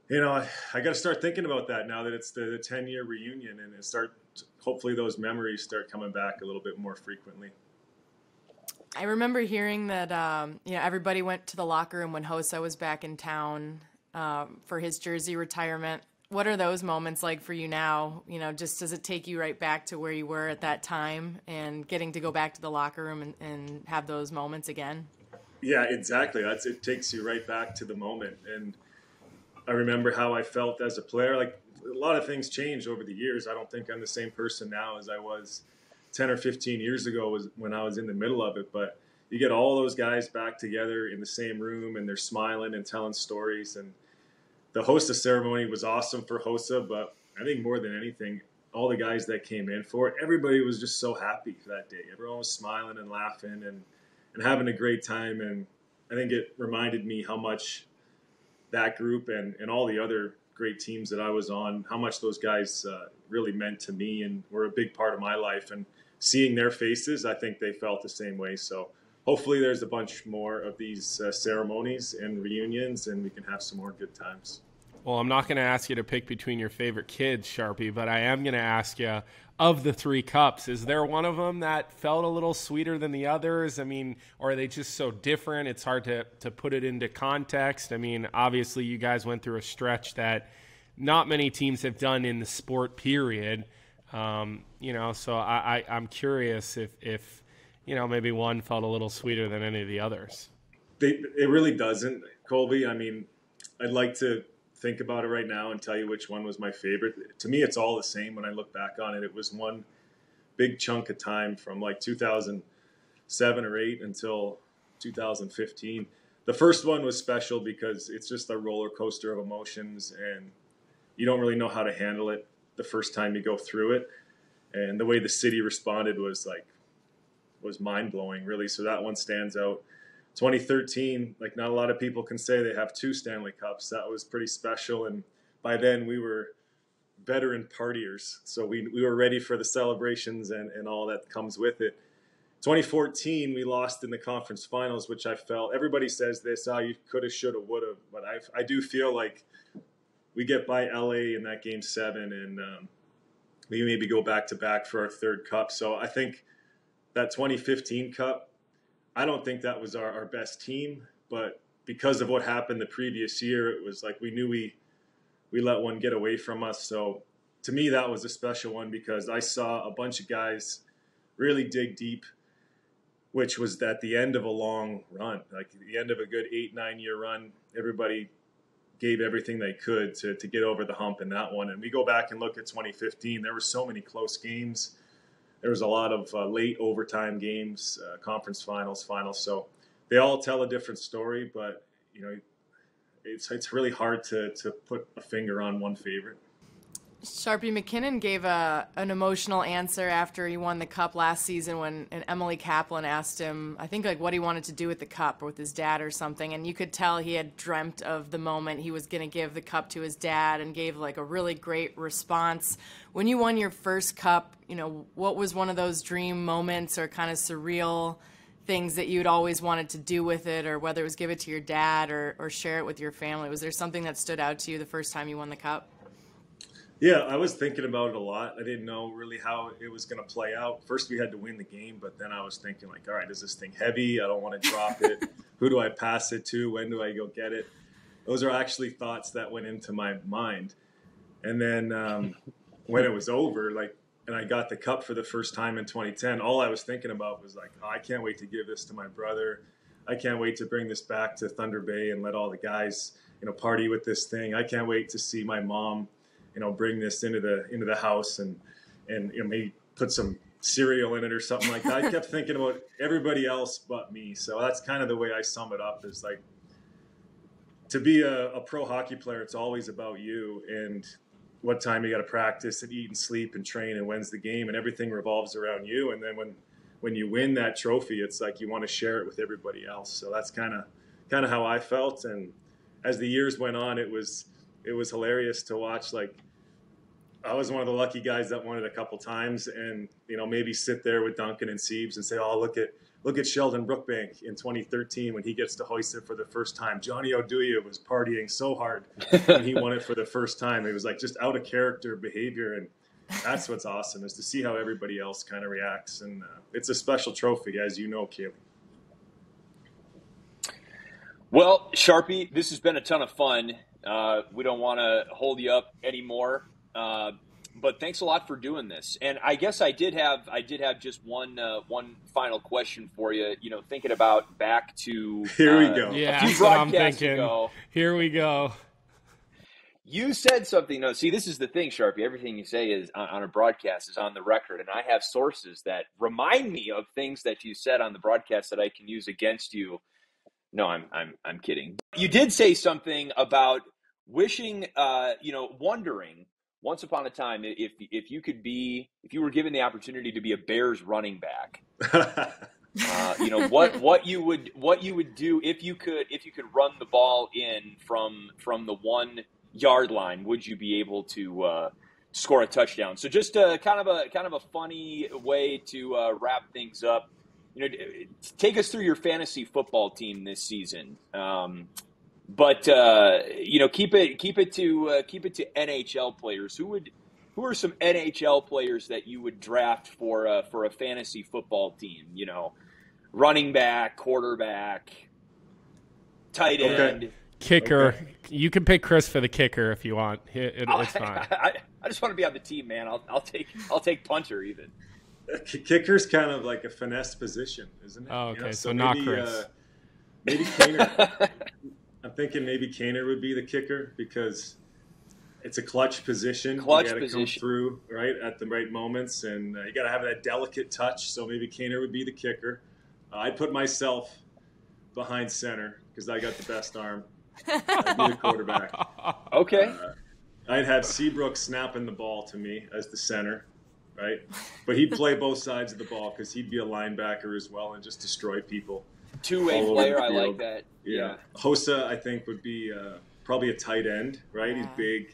you know, I, I got to start thinking about that now that it's the ten-year reunion and it start hopefully those memories start coming back a little bit more frequently. I remember hearing that, um, you know, everybody went to the locker room when Hossa was back in town um, for his jersey retirement. What are those moments like for you now? You know, just does it take you right back to where you were at that time and getting to go back to the locker room and, and have those moments again? Yeah, exactly. That's, it takes you right back to the moment. And I remember how I felt as a player. Like a lot of things changed over the years. I don't think I'm the same person now as I was ten or fifteen years ago was when I was in the middle of it, but you get all those guys back together in the same room and they're smiling and telling stories. And the Hossa ceremony was awesome for Hossa, but I think more than anything, all the guys that came in for it, everybody was just so happy for that day. Everyone was smiling and laughing and, and having a great time. And I think it reminded me how much that group and, and all the other great teams that I was on, how much those guys uh, really meant to me and were a big part of my life. And seeing their faces, I think they felt the same way. So hopefully there's a bunch more of these uh, ceremonies and reunions and we can have some more good times. Well, I'm not going to ask you to pick between your favorite kids, Sharpie, but I am going to ask you, of the three cups, is there one of them that felt a little sweeter than the others? I mean, or are they just so different? It's hard to, to put it into context. I mean, obviously you guys went through a stretch that not many teams have done in the sport, period. Um, you know, so I, I, I'm curious if, if, you know, maybe one felt a little sweeter than any of the others. They, it really doesn't, Colby. I mean, I'd like to think about it right now and tell you which one was my favorite. To me, it's all the same when I look back on it. It was one big chunk of time from like two thousand seven or eight until two thousand fifteen. The first one was special because it's just a roller coaster of emotions and you don't really know how to handle it the first time you go through it. And the way the city responded was like, was mind-blowing, really. So that one stands out. twenty thirteen, like not a lot of people can say they have two Stanley Cups. That was pretty special. And by then we were veteran partiers. So we, we were ready for the celebrations and, and all that comes with it. twenty fourteen, we lost in the conference finals, which I felt, everybody says this, oh, you could have, should have, would have. But I, I do feel like we get by L A in that game seven and um, we maybe go back to back for our third cup. So I think that twenty fifteen cup, I don't think that was our, our best team, but because of what happened the previous year, it was like we knew we we let one get away from us. So to me, that was a special one because I saw a bunch of guys really dig deep, which was at the end of a long run, like the end of a good eight, nine-year run. Everybody gave everything they could to, to get over the hump in that one. And we go back and look at twenty fifteen. There were so many close games. There was a lot of uh, late overtime games, uh, conference finals, finals. So they all tell a different story, but you know, it's it's really hard to to put a finger on one favorite. Sharpie, McKinnon gave a an emotional answer after he won the cup last season when and Emily Kaplan asked him, I think like what he wanted to do with the cup or with his dad or something, and you could tell he had dreamt of the moment he was going to give the cup to his dad and gave like a really great response. When you won your first cup, you know, what was one of those dream moments or kind of surreal things that you'd always wanted to do with it, or whether it was give it to your dad or, or share it with your family? Was there something that stood out to you the first time you won the cup? Yeah, I was thinking about it a lot. I didn't know really how it was going to play out. First, we had to win the game, but then I was thinking, like, all right, is this thing heavy? I don't want to drop it. Who do I pass it to? When do I go get it? Those are actually thoughts that went into my mind. And then um, when it was over, like, and I got the cup for the first time in twenty ten, all I was thinking about was, like, oh, I can't wait to give this to my brother. I can't wait to bring this back to Thunder Bay and let all the guys, you know, party with this thing. I can't wait to see my mom, you know, bring this into the into the house and and you know, maybe put some cereal in it or something like that. I kept thinking about everybody else but me. So that's kind of the way I sum it up, is like, to be a, a pro hockey player, it's always about you and what time you got to practice and eat and sleep and train and when's the game, and everything revolves around you. And then when when you win that trophy, it's like you want to share it with everybody else. So that's kind of kind of how I felt. And as the years went on, it was it was hilarious to watch. Like, I was one of the lucky guys that won it a couple times, and you know, maybe sit there with Duncan and Siebes and say, oh, look at look at Sheldon Brookbank in twenty thirteen when he gets to hoist it for the first time. Johnny Oduya was partying so hard when he won it for the first time. It was like just out of character behavior, and that's what's awesome, is to see how everybody else kind of reacts. And uh, it's a special trophy, as you know, Kaylee. Well, Sharpie, this has been a ton of fun. Uh, we don't want to hold you up anymore, uh, but thanks a lot for doing this. And I guess I did have I did have just one uh, one final question for you. You know, thinking about back to uh, here we go. Yeah, a few broadcasts ago, here we go. You said something. No, see, this is the thing, Sharpie. Everything you say is on, on a broadcast is on the record, and I have sources that remind me of things that you said on the broadcast that I can use against you. No, I'm I'm I'm kidding. You did say something about wishing, uh, you know, wondering once upon a time if if you could be, if you were given the opportunity to be a Bears running back, uh, you know, what what you would what you would do if you could if you could run the ball in from from the one yard line, would you be able to uh, score a touchdown? So just a, kind of a kind of a funny way to uh, wrap things up. You know, take us through your fantasy football team this season. Um, But uh, you know, keep it keep it to uh, keep it to N H L players. Who would who are some N H L players that you would draft for a, for a fantasy football team? You know, running back, quarterback, tight end, okay. Kicker. Okay. You can pick Chris for the kicker if you want. It, it, it's fine. I, I, I just want to be on the team, man. I'll I'll take I'll take punter even. Kicker's kind of like a finesse position, isn't it? Oh, okay. You know, so, so not maybe, Chris. Uh, maybe Kaner. I'm thinking maybe Kaner would be the kicker because it's a clutch position. Clutch you got to come through right at the right moments, and uh, you got to have that delicate touch. So maybe Kaner would be the kicker. Uh, I'd put myself behind center because I got the best arm. I'd be the quarterback. Okay. Uh, I'd have Seabrook snapping the ball to me as the center. Right, but he'd play both sides of the ball because he'd be a linebacker as well and just destroy people. Two-way player, I like that. Yeah, yeah. Hossa, I think, would be uh, probably a tight end. Right, yeah. He's big,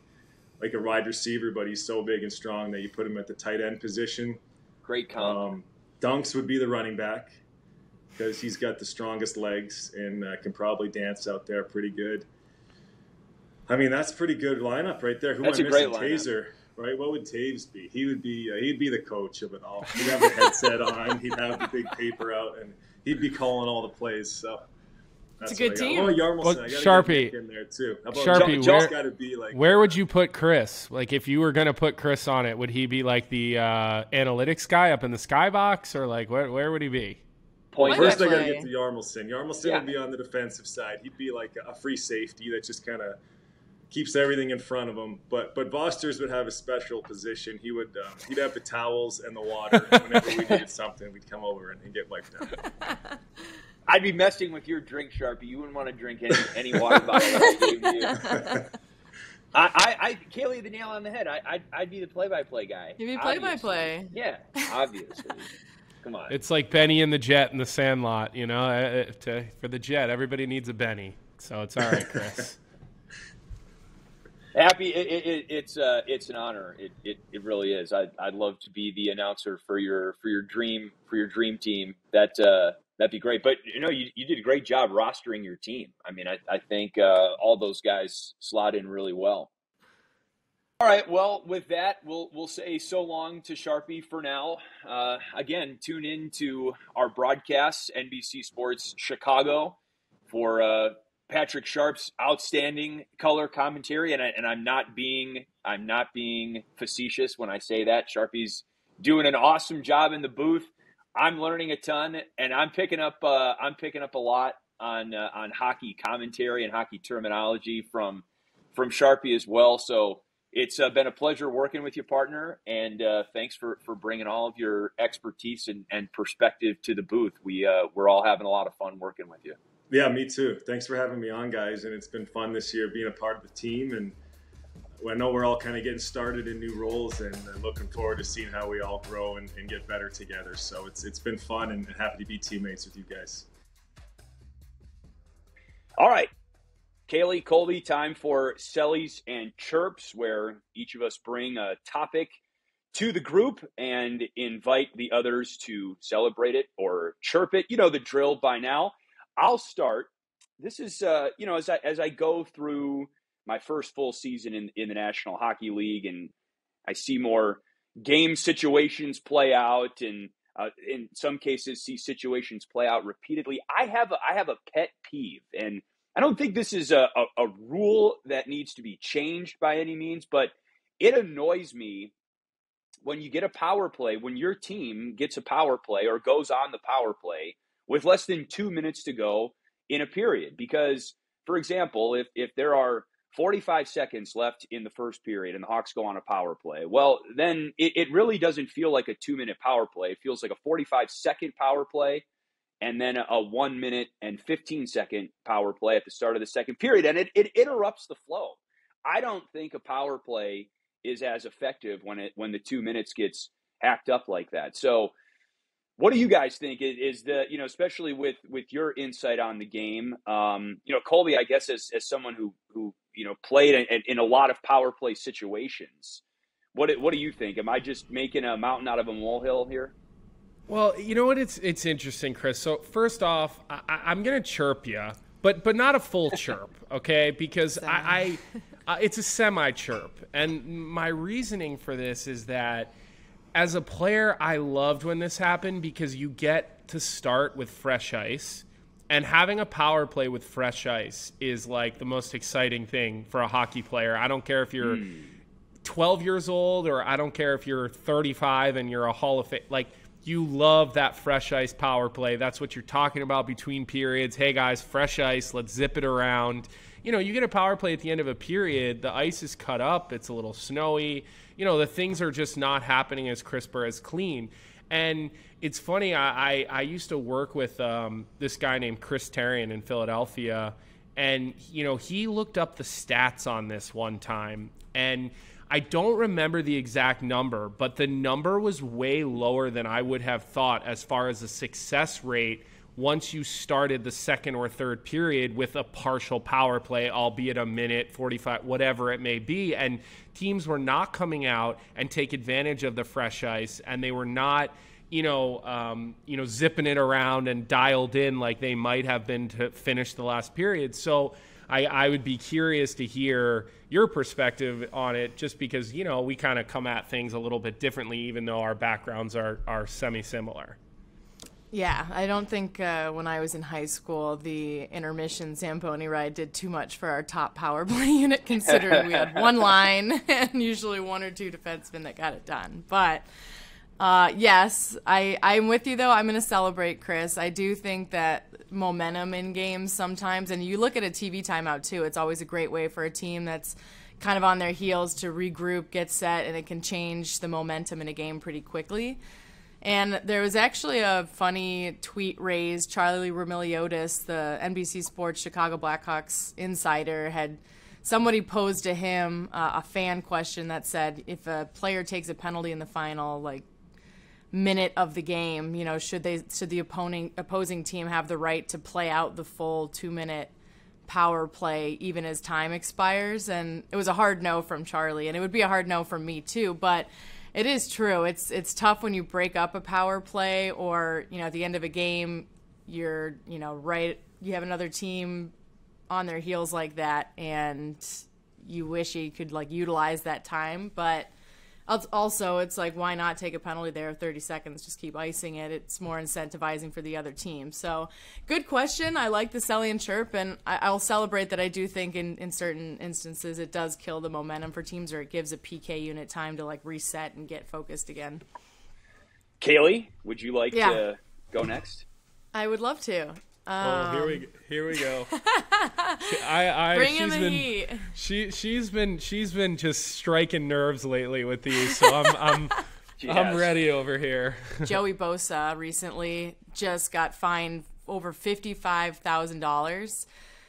like a wide receiver, but he's so big and strong that you put him at the tight end position. Great comp. Um, Dunks would be the running back because he's got the strongest legs and uh, can probably dance out there pretty good. I mean, that's a pretty good lineup right there. Who am I missing? Taser. Right, what would Toews be? He would be uh, he'd be the coach of it all. He'd have a headset on, he'd have the big paper out, and he'd be calling all the plays. So that's it's a good team. Oh, Yarmelson, well, I got to get in there too. How about Sharpie, Joe, where, be like, where would you put Chris? Like, if you were going to put Chris on it, would he be like the uh, analytics guy up in the skybox, or like where where would he be? Point First, I got to get to Yarmelson. Yarmelson yeah. would be on the defensive side. He'd be like a free safety that just kind of keeps everything in front of him, but but Vosters would have a special position. He would um, he'd have the towels and the water. Whenever we needed something, we'd come over and, and get wiped out. I'd be messing with your drink, Sharpie. You wouldn't want to drink any, any water by the I, I, I Kaylee, the nail on the head. I, I'd I'd be the play-by-play guy. You'd be play-by-play. Play. Yeah, obviously. Come on. It's like Benny and the Jet in the Sandlot. You know, uh, to, for the Jet, everybody needs a Benny, so it's all right, Chris. Happy, it, it, it, it's uh, it's an honor. It, it it really is. I'd I'd love to be the announcer for your for your dream for your dream team. That uh, that'd be great. But you know, you, you did a great job rostering your team. I mean, I I think uh, all those guys slot in really well. All right. Well, with that, we'll we'll say so long to Sharpie for now. Uh, again, tune in to our broadcasts, N B C Sports Chicago, for. Uh, Patrick Sharp's outstanding color commentary, and, I, and I'm not being I'm not being facetious when I say that. Sharpie's doing an awesome job in the booth. I'm learning a ton, and I'm picking up uh, I'm picking up a lot on uh, on hockey commentary and hockey terminology from from Sharpie as well. So it's uh, been a pleasure working with you, partner, and uh, thanks for for bringing all of your expertise and, and perspective to the booth. We uh, we're all having a lot of fun working with you. Yeah, me too. Thanks for having me on, guys. And it's been fun this year being a part of the team. And I know we're all kind of getting started in new roles and looking forward to seeing how we all grow and, and get better together. So it's it's been fun and happy to be teammates with you guys. All right. Kaylee, Colby, time for Sellies and Chirps, where each of us bring a topic to the group and invite the others to celebrate it or chirp it. You know the drill by now. I'll start. This is, uh, you know, as I as I go through my first full season in, in the National Hockey League, and I see more game situations play out, and uh, in some cases see situations play out repeatedly. I have a, I have a pet peeve, and I don't think this is a, a, a rule that needs to be changed by any means, but it annoys me when you get a power play, when your team gets a power play or goes on the power play with less than two minutes to go in a period. Because, for example, if, if there are forty-five seconds left in the first period and the Hawks go on a power play, well, then it, it really doesn't feel like a two-minute power play. It feels like a forty-five second power play and then a one minute and fifteen second power play at the start of the second period. And it, it interrupts the flow. I don't think a power play is as effective when it when the two minutes gets hacked up like that. So what do you guys think is the, you know, especially with, with your insight on the game, um, you know, Colby, I guess, as, as someone who, who, you know, played in, in a lot of power play situations, what, what do you think? Am I just making a mountain out of a molehill here? Well, you know what? It's, it's interesting, Chris. So first off, I, I'm going to chirp you but but not a full chirp, okay? Because I, I uh, it's a semi-chirp. And my reasoning for this is that as a player, I loved when this happened because you get to start with fresh ice. And having a power play with fresh ice is like the most exciting thing for a hockey player. I don't care if you're mm. twelve years old, or I don't care if you're thirty-five and you're a Hall of Fame. Like, you love that fresh ice power play. That's what you're talking about between periods. Hey, guys, fresh ice. Let's zip it around. You know, you get a power play at the end of a period. The ice is cut up. It's a little snowy. You know, the things are just not happening as crisp or as clean. And it's funny, I, I, I used to work with um, this guy named Chris Terrian in Philadelphia. And, you know, he looked up the stats on this one time. And I don't remember the exact number, but the number was way lower than I would have thought as far as the success rate once you started the second or third period with a partial power play, albeit a minute, forty-five, whatever it may be. And teams were not coming out and take advantage of the fresh ice, and they were not, you know, um, you know, zipping it around and dialed in like they might have been to finish the last period. So I, I would be curious to hear your perspective on it, just because, you know, we kind of come at things a little bit differently, even though our backgrounds are, are semi-similar. Yeah, I don't think uh, when I was in high school, the intermission Zamboni ride did too much for our top power play unit, considering we had one line and usually one or two defensemen that got it done. But uh, yes, I, I'm with you, though. I'm going to celebrate, Chris. I do think that momentum in games sometimes, and you look at a T V timeout, too. It's always a great way for a team that's kind of on their heels to regroup, get set, and it can change the momentum in a game pretty quickly. And there was actually a funny tweet raised. Charlie Romeliotis, the N B C Sports Chicago Blackhawks insider, had somebody posed to him uh, a fan question that said, if a player takes a penalty in the final like minute of the game, you know, should they should the opposing opposing team have the right to play out the full two-minute power play even as time expires? And it was a hard no from Charlie, and it would be a hard no from me too, but it is true. It's it's tough when you break up a power play, or, you know, at the end of a game, you're, you know, right, you have another team on their heels like that, and you wish you could, like, utilize that time. But also, it's like, why not take a penalty there, thirty seconds, just keep icing it. It's more incentivizing for the other team. So good question. I like the Selly and chirp, and I'll celebrate that. I do think in, in certain instances it does kill the momentum for teams, or it gives a P K unit time to, like, reset and get focused again. Kaylee, would you like yeah. to go next? I would love to. Oh, here we here we go. I, I, Bring she's in the been, heat. She she's been she's been just striking nerves lately with these, so I'm I'm yes. I'm ready over here. Joey Bosa recently just got fined over fifty-five thousand dollars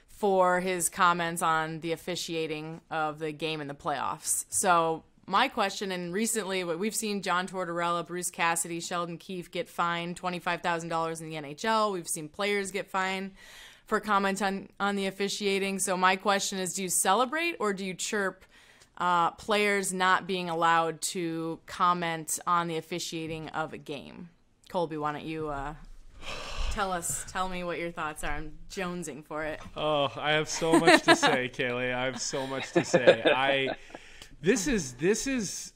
for his comments on the officiating of the game in the playoffs. So my question, and recently we've seen John Tortorella, Bruce Cassidy, Sheldon Keefe get fined twenty-five thousand dollars in the N H L. We've seen players get fined for comment on, on the officiating. So my question is, do you celebrate or do you chirp uh, players not being allowed to comment on the officiating of a game? Colby, why don't you uh, tell us, tell me what your thoughts are. I'm jonesing for it. Oh, I have so much to say, Kaylee. I have so much to say. I... This is this is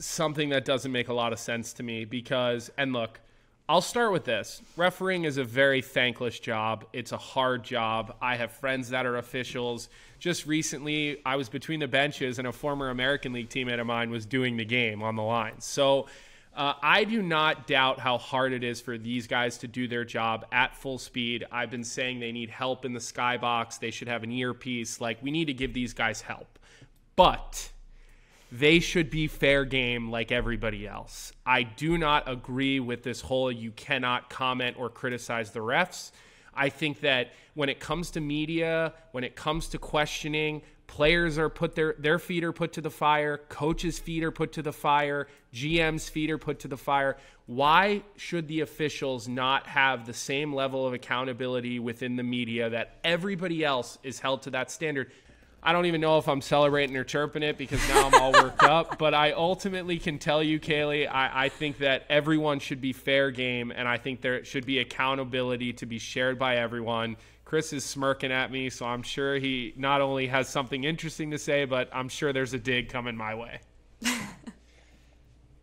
something that doesn't make a lot of sense to me because, and look, I'll start with this. Refereeing is a very thankless job. It's a hard job. I have friends that are officials. Just recently, I was between the benches, and a former American League teammate of mine was doing the game on the line. So uh, I do not doubt how hard it is for these guys to do their job at full speed. I've been saying they need help in the skybox. They should have an earpiece. Like, we need to give these guys help. But they should be fair game like everybody else. I do not agree with this whole you cannot comment or criticize the refs. I think that when it comes to media, when it comes to questioning, players are put their, their feet are put to the fire, coaches' feet are put to the fire, G M's feet are put to the fire. Why should the officials not have the same level of accountability within the media that everybody else is held to that standard? I don't even know if I'm celebrating or chirping it because now I'm all worked up. But I ultimately can tell you, Kaylee, I, I think that everyone should be fair game, and I think there should be accountability to be shared by everyone. Chris is smirking at me, so I'm sure he not only has something interesting to say, but I'm sure there's a dig coming my way.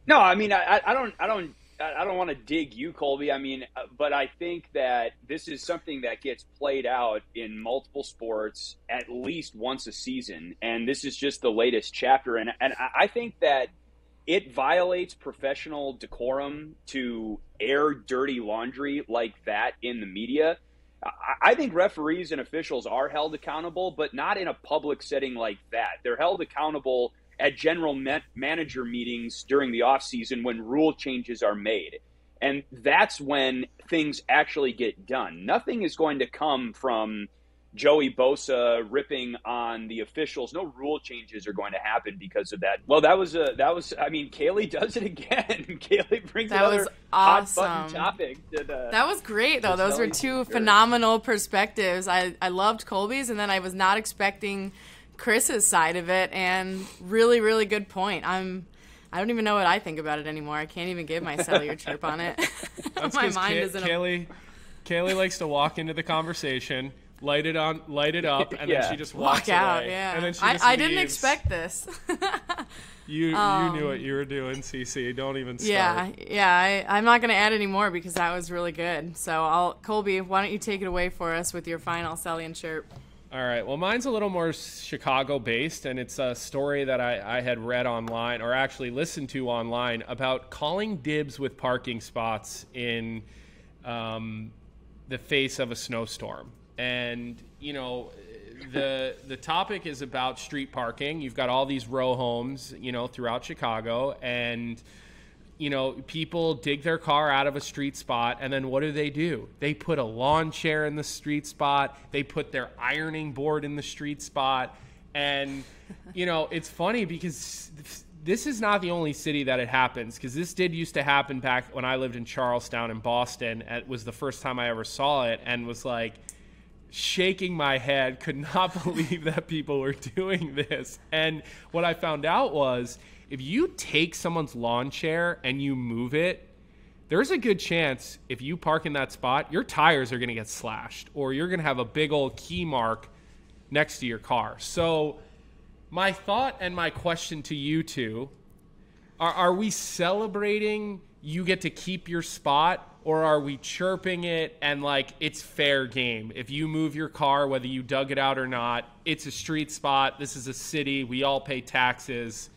No, I mean, I, I don't, I don't, I don't want to dig you, Colby. I mean, but I think that this is something that gets played out in multiple sports at least once a season, and this is just the latest chapter. And and I think that it violates professional decorum to air dirty laundry like that in the media. I think referees and officials are held accountable, but not in a public setting like that. They're held accountable at general manager meetings during the offseason when rule changes are made. And that's when things actually get done. Nothing is going to come from Joey Bosa ripping on the officials. No rule changes are going to happen because of that. Well, that was a, that was, I mean, Kaylee does it again. Kaylee brings that another awesome hot button topic to the, that was great though. Those were two phenomenal perspectives. I, I loved Colby's, and then I was not expecting Chris's side of it, and really, really good point. I'm, I don't even know what I think about it anymore. I can't even give my cellular chirp on it. That's my mind Kay, isn't. Kaylee, a... Kaylee likes to walk into the conversation, light it on, light it up, and yeah. then she just walks walk out. Away. Yeah, and then she just I, I didn't expect this. you um, you knew what you were doing, C C. Don't even start. Yeah, yeah. I, I'm not going to add any more because that was really good. So, I'll, Colby, why don't you take it away for us with your final cellular chirp? All right. Well, mine's a little more Chicago-based, and it's a story that I, I had read online, or actually listened to online, about calling dibs with parking spots in um, the face of a snowstorm. And, you know, the the topic is about street parking. You've got all these row homes, you know, throughout Chicago, and, you know, people dig their car out of a street spot, and then what do they do? They put a lawn chair in the street spot. They put their ironing board in the street spot. And, you know, it's funny because this is not the only city that it happens, because this did used to happen back when I lived in Charlestown in Boston. It was the first time I ever saw it, and was like shaking my head, could not believe that people were doing this. And what I found out was, if you take someone's lawn chair and you move it, there's a good chance if you park in that spot, your tires are going to get slashed, or you're going to have a big old key mark next to your car. So my thought and my question to you two are, are we celebrating you get to keep your spot, or are we chirping it and like it's fair game? If you move your car, whether you dug it out or not, it's a street spot. This is a city. We all pay taxes.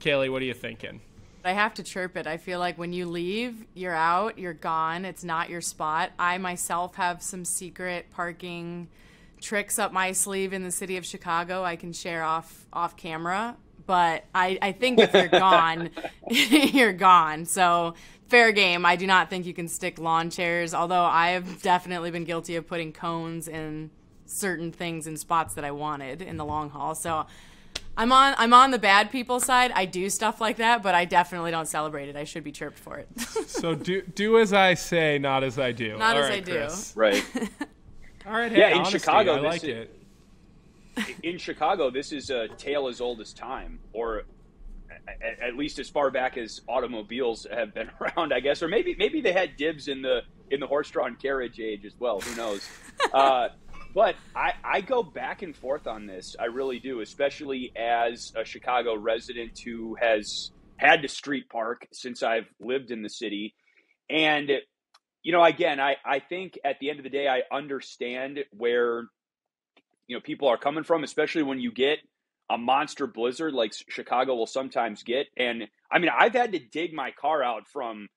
Kaylee, what are you thinking? I have to chirp it. I feel like when you leave, you're out, you're gone. It's not your spot. I myself have some secret parking tricks up my sleeve in the city of Chicago I can share off off camera. But I, I think if you're gone, you're gone. So fair game. I do not think you can stick lawn chairs, although I have definitely been guilty of putting cones in certain things in spots that I wanted in the long haul. So I'm on I'm on the bad people side. I do stuff like that, but I definitely don't celebrate it. I should be chirped for it. So do do as I say, not as I do. Not All as right, I do. Chris. Right. All right. Hey, yeah, in honesty, Chicago, I like is, it. In Chicago, this is a tale as old as time, or at, at least as far back as automobiles have been around, I guess. Or maybe maybe they had dibs in the in the horse-drawn carriage age as well. Who knows? Uh, But I, I go back and forth on this. I really do, especially as a Chicago resident who has had to street park since I've lived in the city. And, you know, again, I, I think at the end of the day, I understand where, you know, people are coming from, especially when you get a monster blizzard like Chicago will sometimes get. And, I mean, I've had to dig my car out from,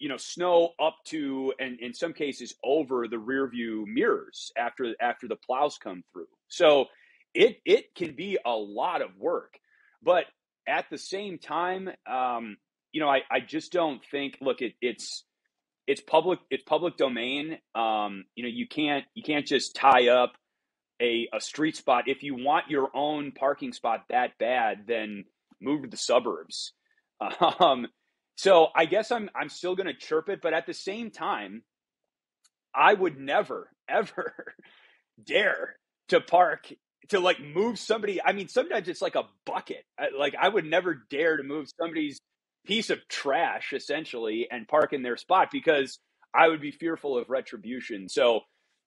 you know, snow up to, and in some cases over, the rear view mirrors after, after the plows come through. So it, it can be a lot of work, but at the same time, um, you know, I, I just don't think, look, it, it's, it's public, it's public domain. Um, you know, you can't, you can't just tie up a, a street spot. If you want your own parking spot that bad, then move to the suburbs. Um, So I guess I'm I'm still going to chirp it, but at the same time, I would never, ever dare to park, to like move somebody. I mean, sometimes it's like a bucket. I, like I would never dare to move somebody's piece of trash, essentially, and park in their spot because I would be fearful of retribution. So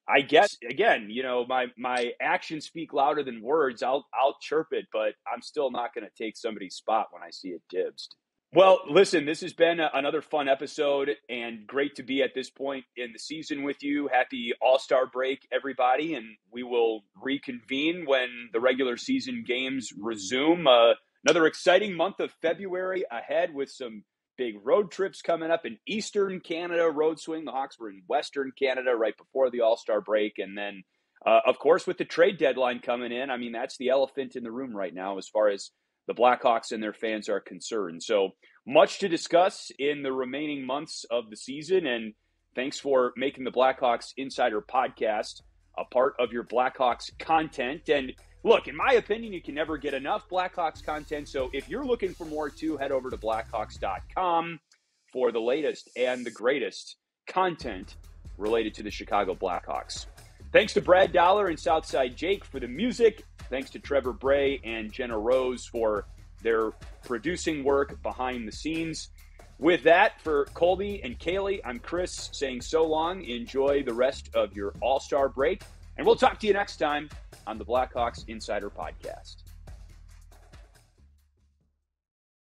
I guess, again, you know, my, my actions speak louder than words. I'll, I'll chirp it, but I'm still not going to take somebody's spot when I see it dibsed. Well, listen, this has been a, another fun episode, and great to be at this point in the season with you. Happy All-Star break, everybody. And we will reconvene when the regular season games resume. Uh, another exciting month of February ahead with some big road trips coming up in Eastern Canada, road swing. The Hawks were in Western Canada right before the All-Star break. And then, uh, of course, with the trade deadline coming in, I mean, that's the elephant in the room right now as far as the Blackhawks and their fans are concerned. So much to discuss in the remaining months of the season. And thanks for making the Blackhawks Insider Podcast a part of your Blackhawks content. And look, in my opinion, you can never get enough Blackhawks content. So if you're looking for more too, head over to Blackhawks dot com for the latest and the greatest content related to the Chicago Blackhawks. Thanks to Brad Dollar and Southside Jake for the music. Thanks to Trevor Bray and Jenna Rose for their producing work behind the scenes. With that, for Colby and Kaylee, I'm Chris saying so long. Enjoy the rest of your All-Star break. And we'll talk to you next time on the Blackhawks Insider Podcast.